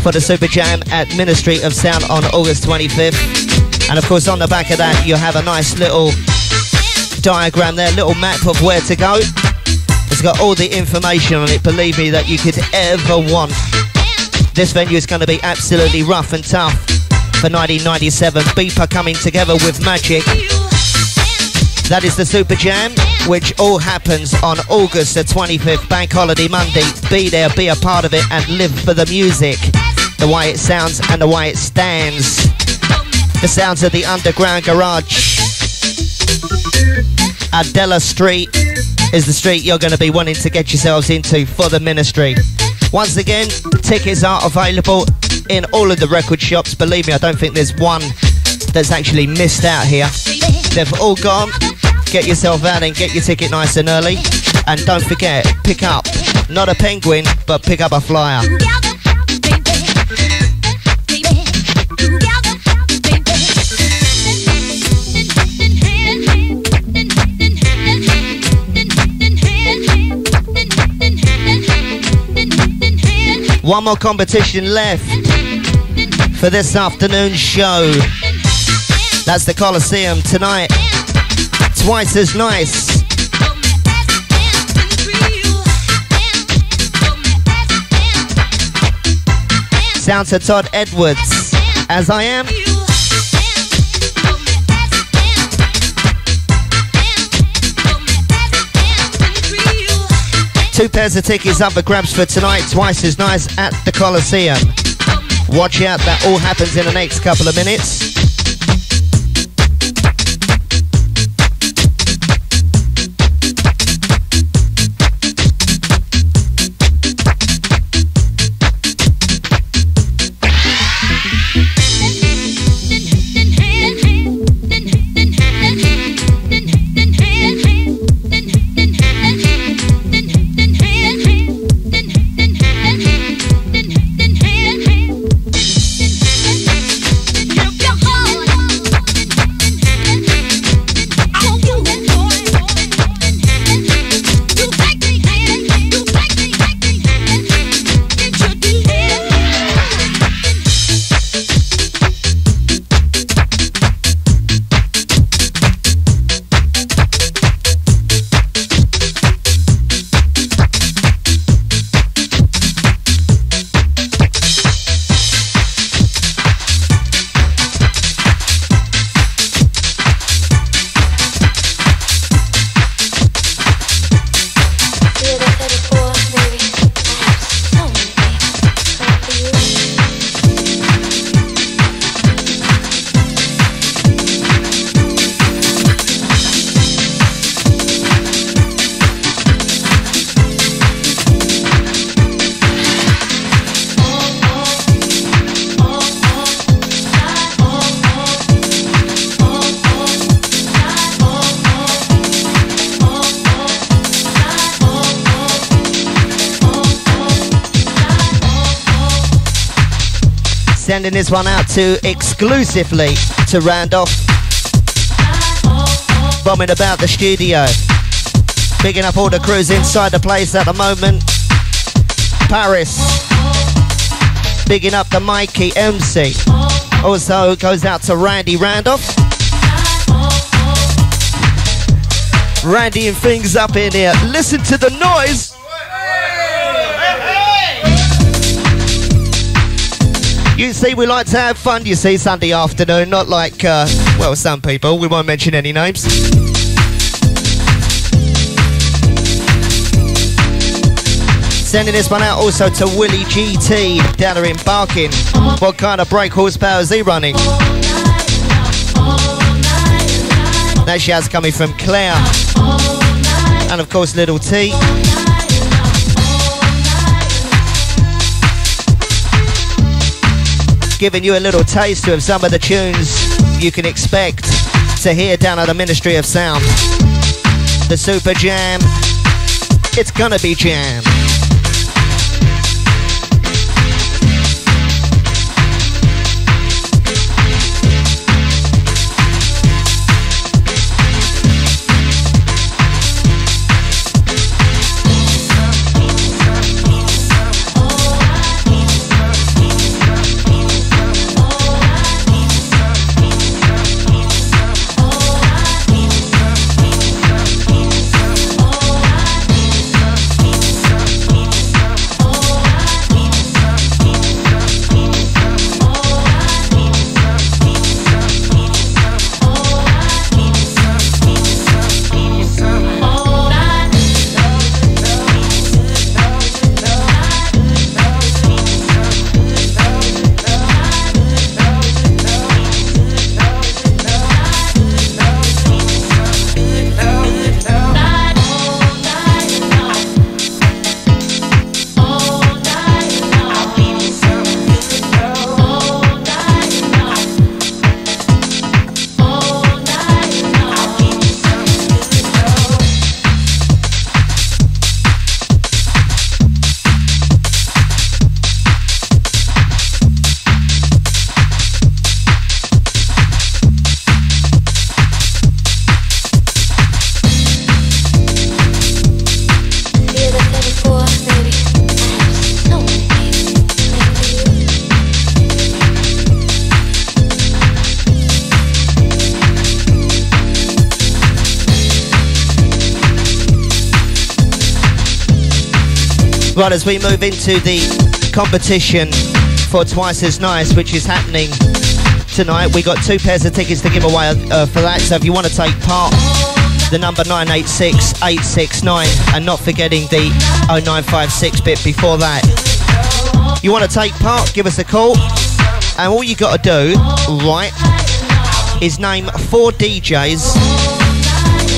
for the Super Jam at Ministry of Sound on August 25th. And of course on the back of that you'll have a nice little diagram there, little map of where to go. It's got all the information on it, believe me, that you could ever want. This venue is going to be absolutely rough and tough for 1997. Beeper coming together with Magic. That is the Super Jam, which all happens on August the 25th, Bank Holiday Monday. Be there, be a part of it, and live for the music, the way it sounds and the way it stands. The sounds of the underground garage. Adela Street is the street you're going to be wanting to get yourselves into for the Ministry. Once again, tickets are available in all of the record shops. Believe me, I don't think there's one that's actually missed out here. They've all gone. Get yourself out and get your ticket nice and early. And don't forget, pick up not a penguin, but pick up a flyer. One more competition left for this afternoon's show. That's the Coliseum tonight. Twice as Nice. Sound to Todd Edwards, As I Am. Two pairs of tickets up for grabs for tonight. Twice as Nice at the Coliseum. Watch out, that all happens in the next couple of minutes. sending this one out to exclusively to Randolph. Bombing about the studio. Picking up all the crews inside the place at the moment. Paris. Bigging up the Mikey MC. Also goes out to Randy Randolph. Randying things up in here. Listen to the noise. You see, we like to have fun, you see, Sunday afternoon. Not like, well, some people. We won't mention any names. Sending this one out also to Willie GT, down there in Barking. What kind of brake horsepower is he running? That shout's coming from Clare. And, of course, Little T. Giving you a little taste of some of the tunes you can expect to hear down at the Ministry of Sound. The Super Jam. It's gonna be jam. Right, as we move into the competition for Twice as Nice, which is happening tonight, we got 2 pairs of tickets to give away for that. So if you want to take part, the number 986869, and not forgetting the 0956 bit before that. You want to take part? Give us a call, and all you got to do, right, is name 4 DJs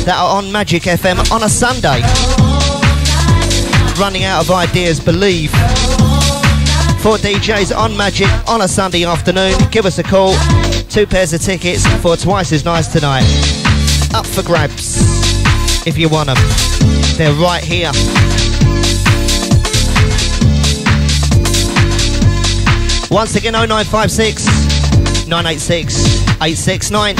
that are on Magic FM on a Sunday. Running out of ideas, believe. 4 DJs on Magic on a Sunday afternoon. Give us a call. 2 pairs of tickets for Twice as Nice tonight. Up for grabs if you want them. They're right here. Once again, 0956 986 869.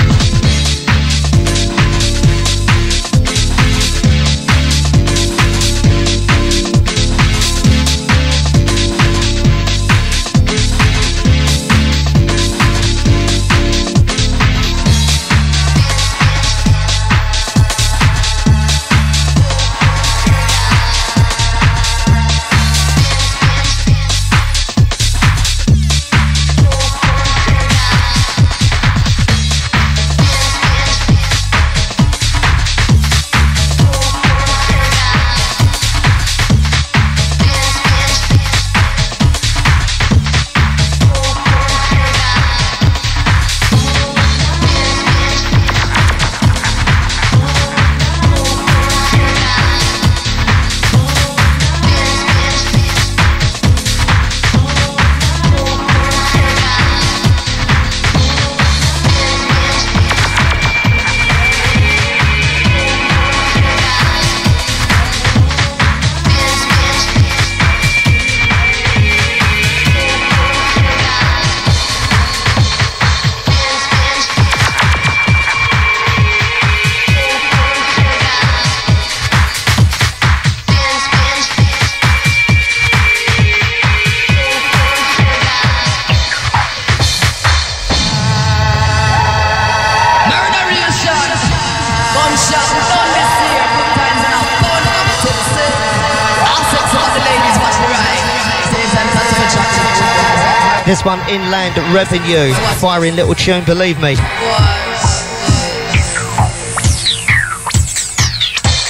This one, Inland Revenue. Firing little tune, believe me.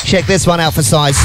Check this one out for size.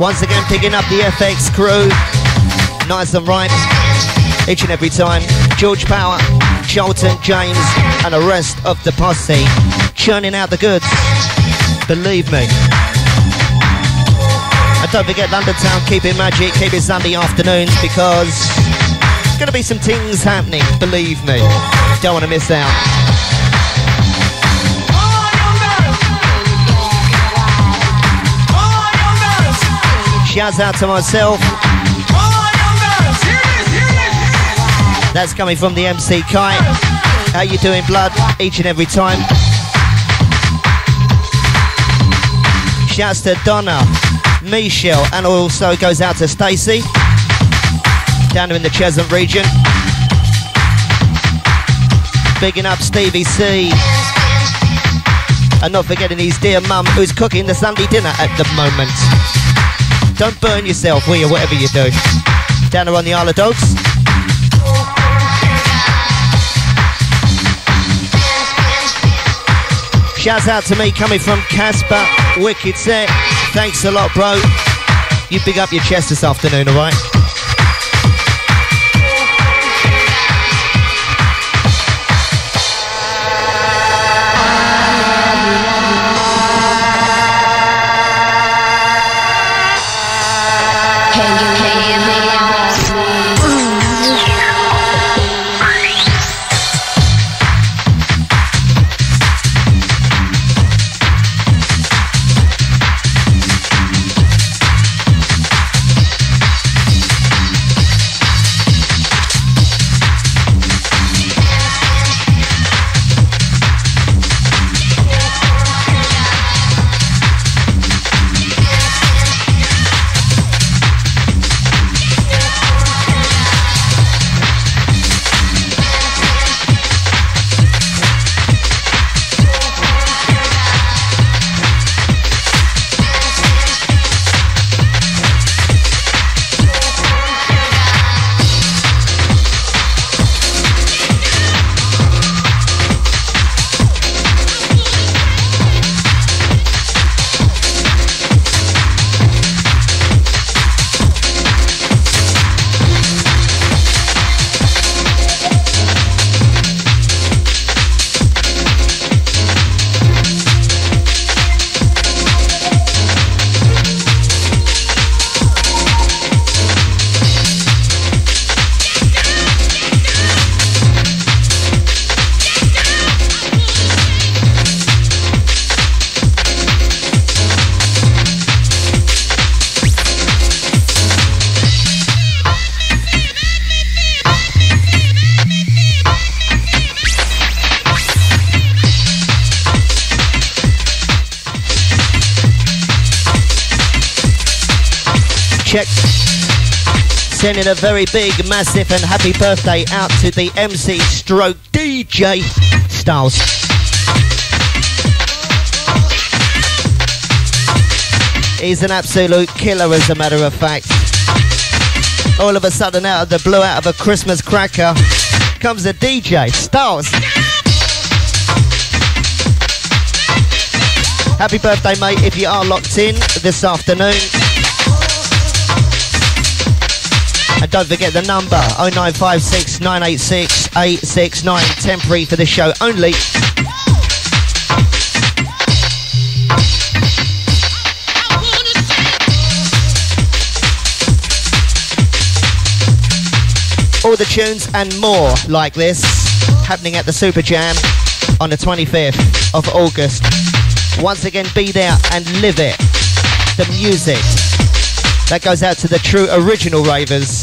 Once again, picking up the FX crew, Nice and Right, each and every time. George Power, Charlton, James, and the rest of the posse, churning out the goods, believe me. And don't forget London Town, keep it magic, keep it Sunday afternoons, because there's going to be some things happening, believe me. Don't want to miss out. Shouts out to myself. That's coming from the MC Kite. How you doing, blood? Each and every time. Shouts to Donna, Michelle, and also goes out to Stacey down in the Chesham region. Bigging up Stevie C. And not forgetting his dear mum who's cooking the Sunday dinner at the moment. Don't burn yourself, will you, whatever you do. Down there on the Isle of Dogs. Shouts out to me coming from Casper, wicked set. Thanks a lot, bro. You big up your chest this afternoon, alright? Sending a very big, massive and happy birthday out to the MC stroke DJ Styles. He's an absolute killer, as a matter of fact. All of a sudden, out of the blue, out of a Christmas cracker, comes the DJ Styles. Happy birthday, mate, if you are locked in this afternoon. And don't forget the number 0956 986 869, temporary for the show only. All the tunes and more like this happening at the Super Jam on the 25th of August. Once again, be there and live it. The music that goes out to the true original ravers.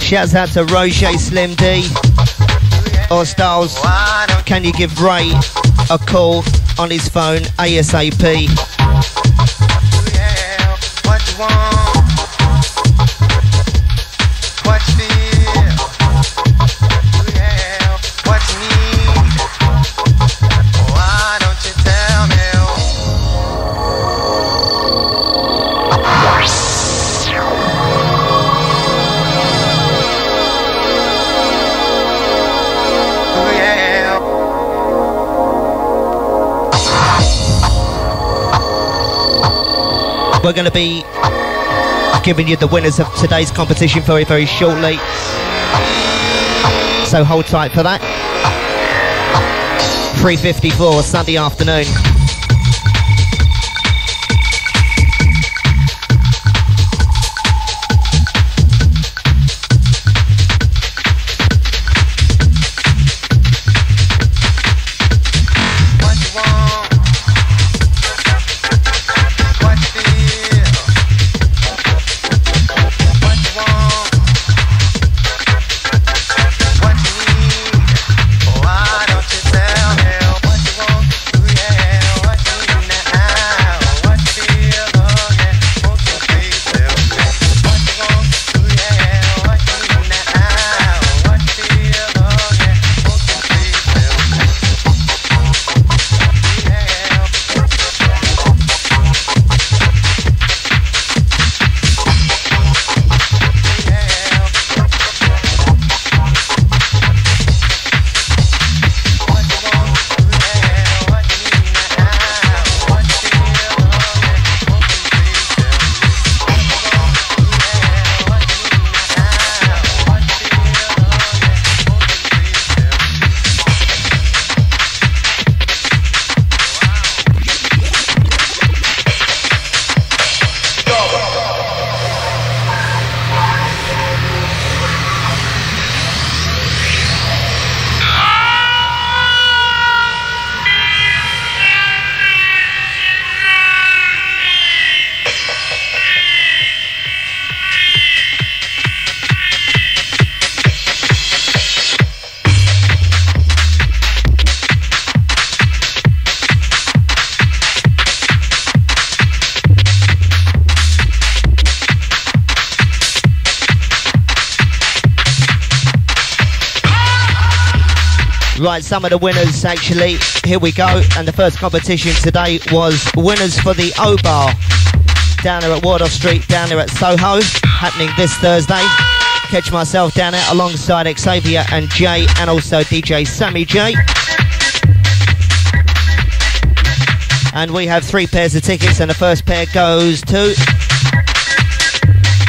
Shouts out to Roche, Slim D, or Styles. Can you give Ray a call on his phone ASAP? We're going to be giving you the winners of today's competition very, very shortly. So hold tight for that. 3:54 Sunday afternoon. Right, some of the winners actually, here we go, and the first competition today was winners for the O-Bar down there at Wardour Street, down there at Soho, happening this Thursday. Catch myself down there alongside Xavier and Jay, and also DJ Sammy J. And we have three pairs of tickets, and the first pair goes to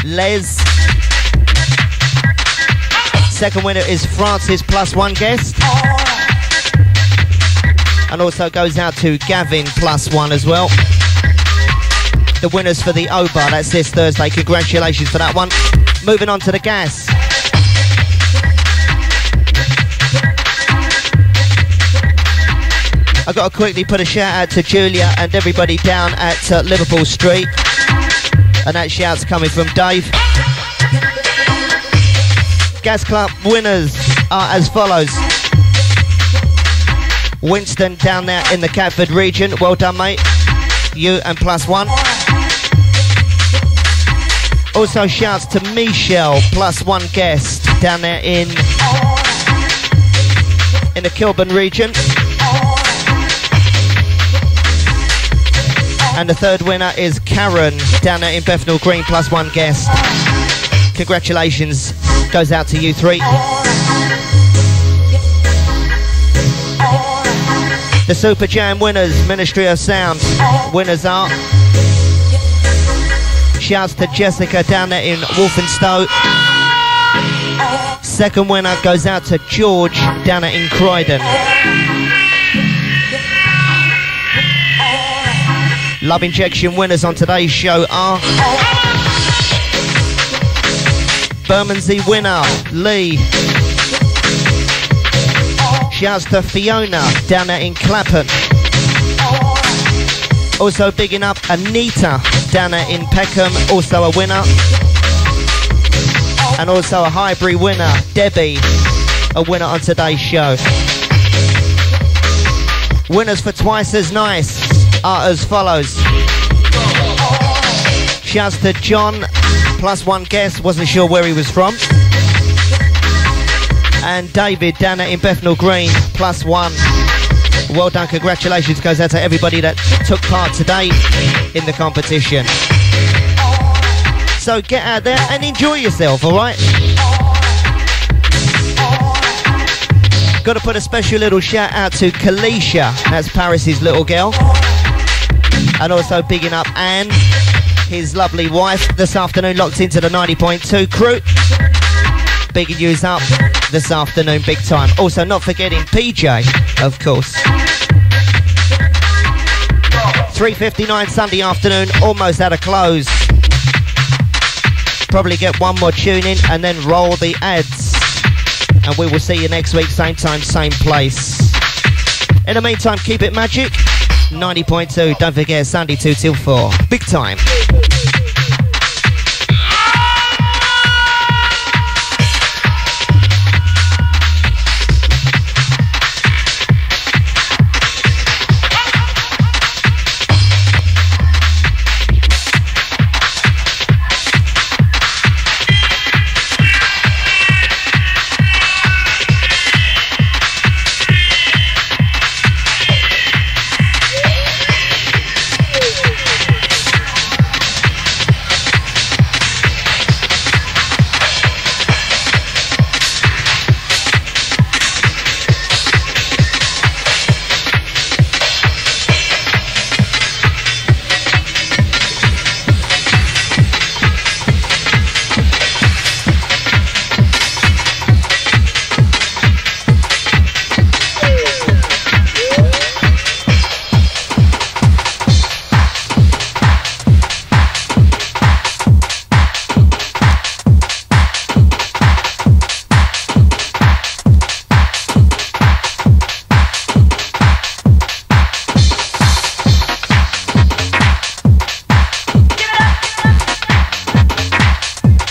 Les. Second winner is Francis plus one guest. And also goes out to Gavin plus one as well. The winners for the O-Bar, that's this Thursday. Congratulations for that one. Moving on to the Gas. I've got to quickly put a shout out to Julia and everybody down at Liverpool Street. And that shout's coming from Dave. Gas Club winners are as follows. Winston down there in the Catford region. Well done, mate. You and plus one. Also shouts to Michelle, plus one guest, down there in the Kilburn region. And the third winner is Karen, down there in Bethnal Green, plus one guest. Congratulations. Goes out to you three. The Super Jam winners, Ministry of Sound. Winners are... Shouts to Jessica down there in Walthamstow. Second winner goes out to George down there in Croydon. Love Injection winners on today's show are... Bermondsey winner, Lee. Shouts to Fiona down there in Clapham. Also bigging up Anita down there in Peckham, also a winner. And also a Highbury winner, Debbie, a winner on today's show. Winners for Twice as Nice are as follows. Shouts to John, plus one guest, wasn't sure where he was from. And David down there in Bethnal Green, plus one. Well done, congratulations goes out to everybody that took part today in the competition. So get out there and enjoy yourself, alright? Got to put a special little shout out to Kalisha, that's Paris's little girl. And also bigging up Anne his lovely wife this afternoon, locked into the 90.2 crew. Bigging yous up this afternoon, big time. Also, not forgetting PJ, of course. 3:59 Sunday afternoon, almost out of close. Probably get one more tune in and then roll the ads. And we will see you next week, same time, same place. In the meantime, keep it magic. 90.2, don't forget, Sunday 2 till 4. Big time.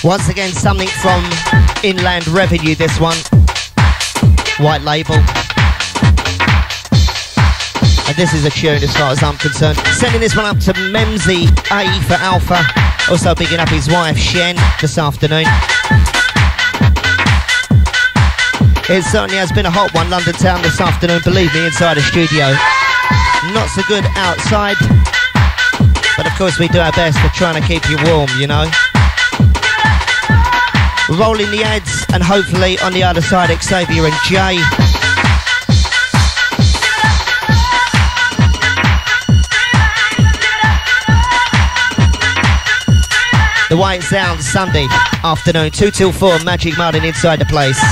Once again, something from Inland Revenue, this one. White Label. And this is a tune as far as I'm concerned. Sending this one up to Memsy A for Alpha. Also picking up his wife, Shen, this afternoon. It certainly has been a hot one, London town, this afternoon. Believe me, inside the studio. Not so good outside. But of course, we do our best for trying to keep you warm, you know. Rolling the ads, and hopefully on the other side, Xavier and Jay. The way it sounds Sunday afternoon, 2 till 4, Magic Martin inside the place.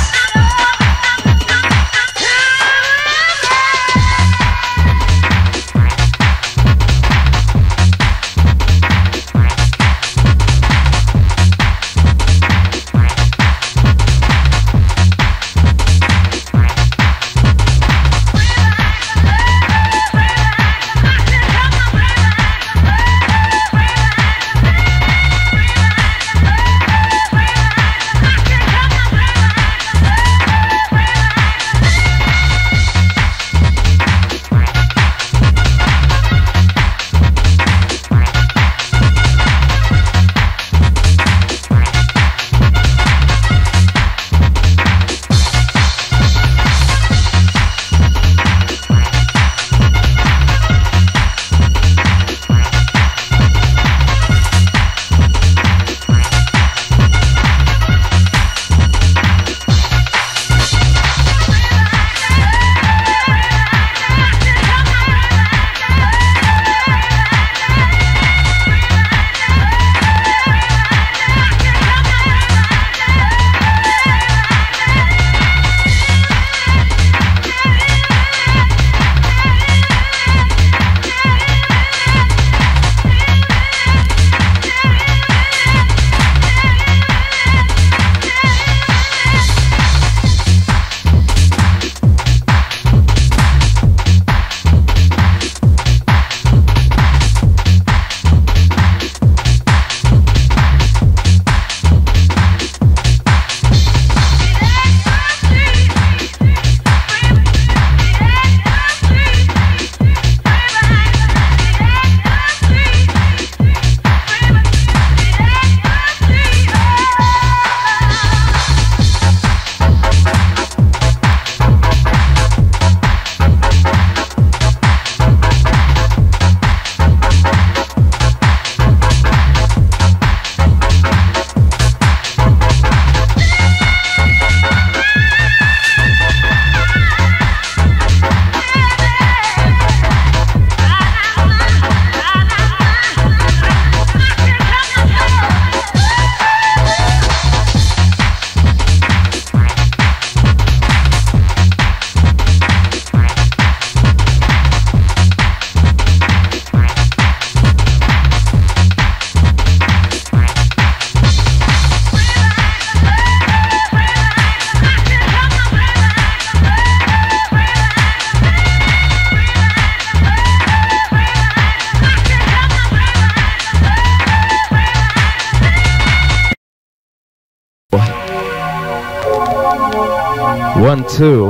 1, 2.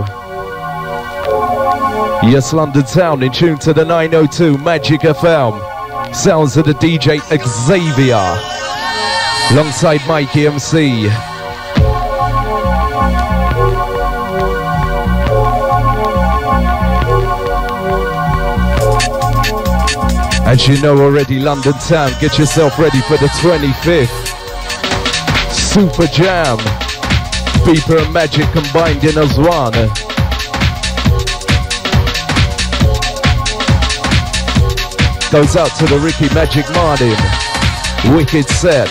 Yes, London Town in tune to the 902 Magic FM. Sounds of the DJ Xavier, alongside Mikey MC. As you know already, London Town, get yourself ready for the 25th. Super Jam. Beeper and Magic combined in as one. Goes out to the Ricky Magic Martin. Wicked set.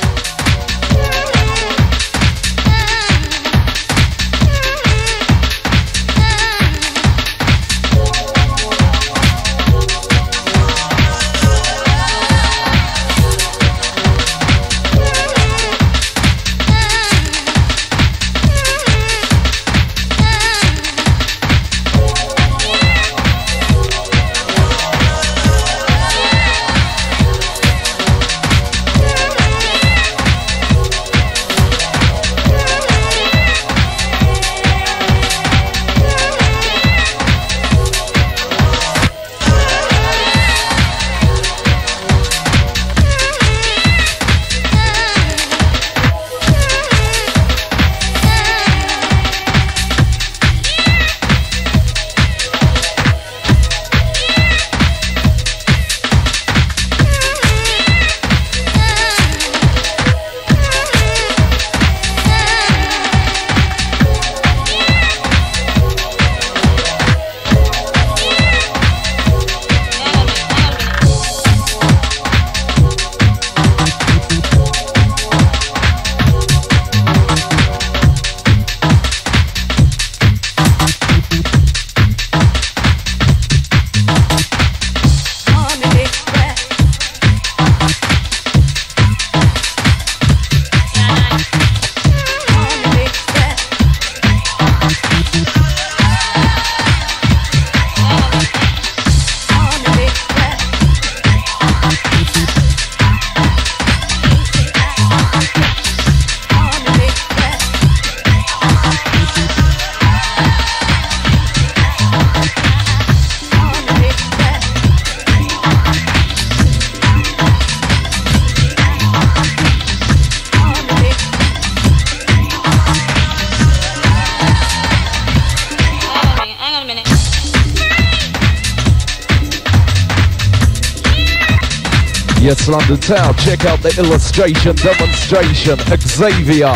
Yes, London Town, check out the illustration demonstration, Xavier.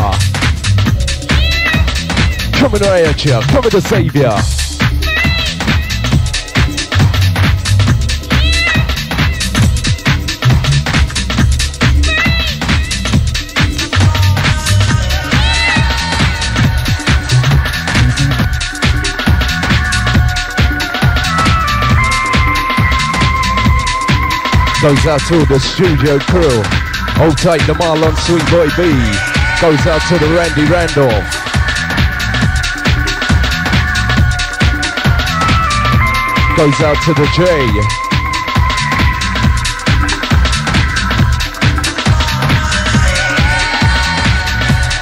Coming right at you, coming to Xavier. Goes out to the studio crew. Hold tight the Marlon Sweet Boy B. Goes out to the Randy Randolph. Goes out to the J.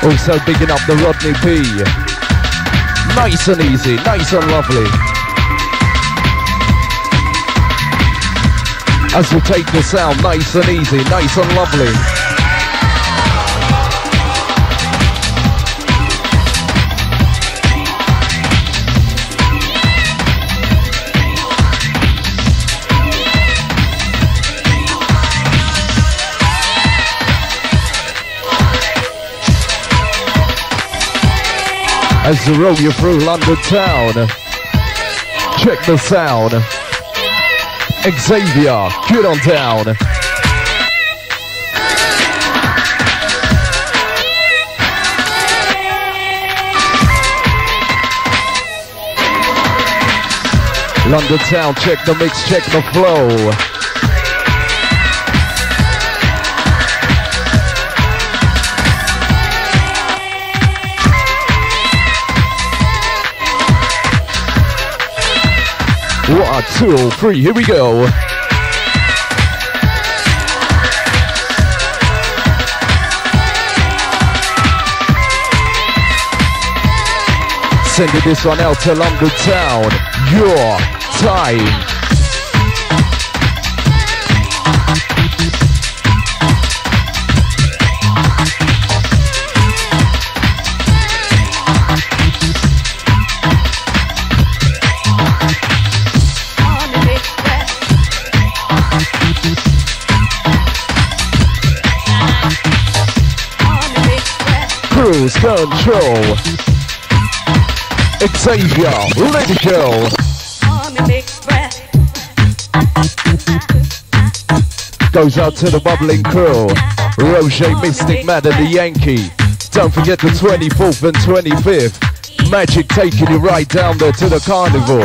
Also picking up the Rodney P. Nice and easy, nice and lovely. As we take the sound, nice and easy, nice and lovely. As you roll you through London Town, check the sound. Xavier, good on down. London Town, check the mix, check the flow. One, two, three, here we go. sending this one out to London Town. Your time. Cruise control. Xavier, let it go. Goes out to the Bubbling Crew, Roche, Mystic Matt and the Yankee. Don't forget the 24th and 25th. Magic taking you right down there to the carnival.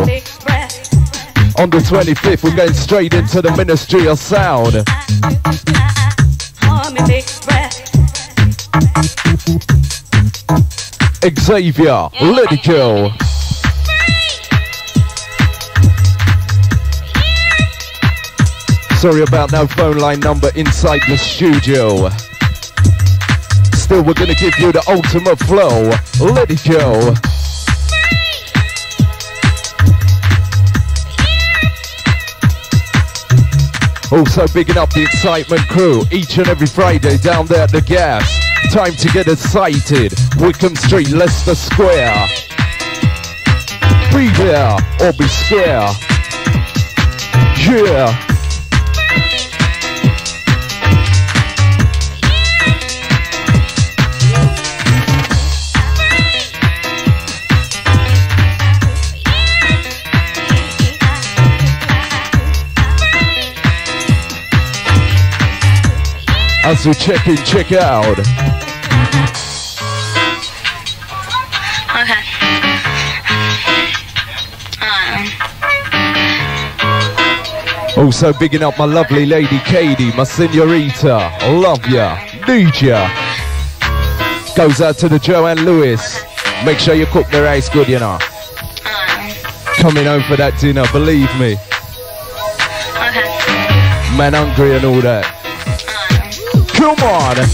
On the 25th, we're going straight into the Ministry of Sound. Xavier, let it go. Sorry about no phone line number inside the studio. Still, we're gonna give you the ultimate flow. Let it go. Also bigging up the Excitement Crew each and every Friday down there at the Gas. Time to get excited. Whitcomb Street, Leicester Square. Be there or be square. Yeah. As we check in, check out. Okay. Also bigging up my lovely lady Katie, my senorita. Love ya, need ya. Goes out to the Joanne Lewis. Make sure you cook their ice good, you know. Coming home for that dinner, believe me. Okay. Man hungry and all that. Come on!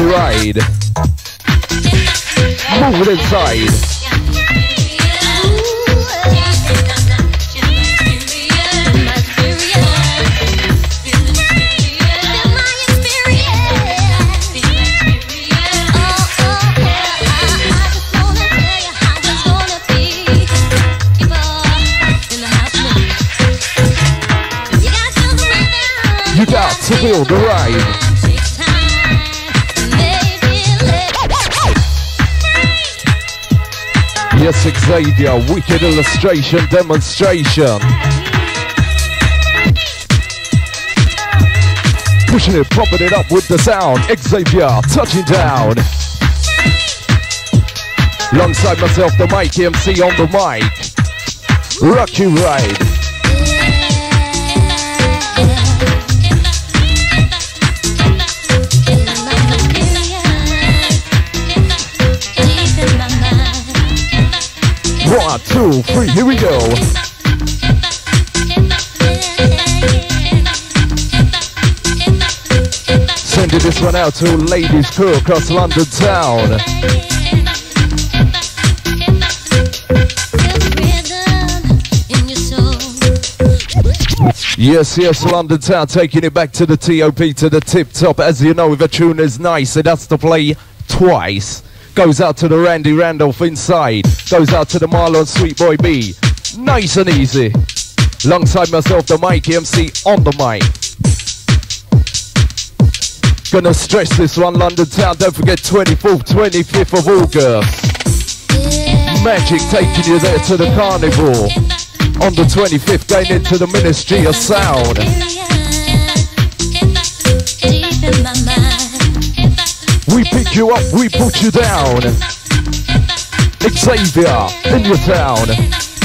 Ride. Move it inside. You got to feel the ride. Yes, Xavier, wicked illustration demonstration. Pushing it, popping it up with the sound. Xavier, touching down. Alongside myself, the Mikey MC on the mic. Rocky Ride. One, two, three, here we go. Sending this one out to Ladies Crew across London Town. Yes, yes, London Town, taking it back to the TOP, to the tip top. As you know, if a tune is nice, it has to play twice. Goes out to the Randy Randolph inside. Goes out to the Marlon Sweet Boy B. Nice and easy. Alongside myself, the Mikey MC on the mic. Gonna stretch this one, London town. Don't forget 24th, 25th of August. Magic taking you there to the carnival. On the 25th, going into the Ministry of Sound. We pick you up, we put you down. Xavier, in your town.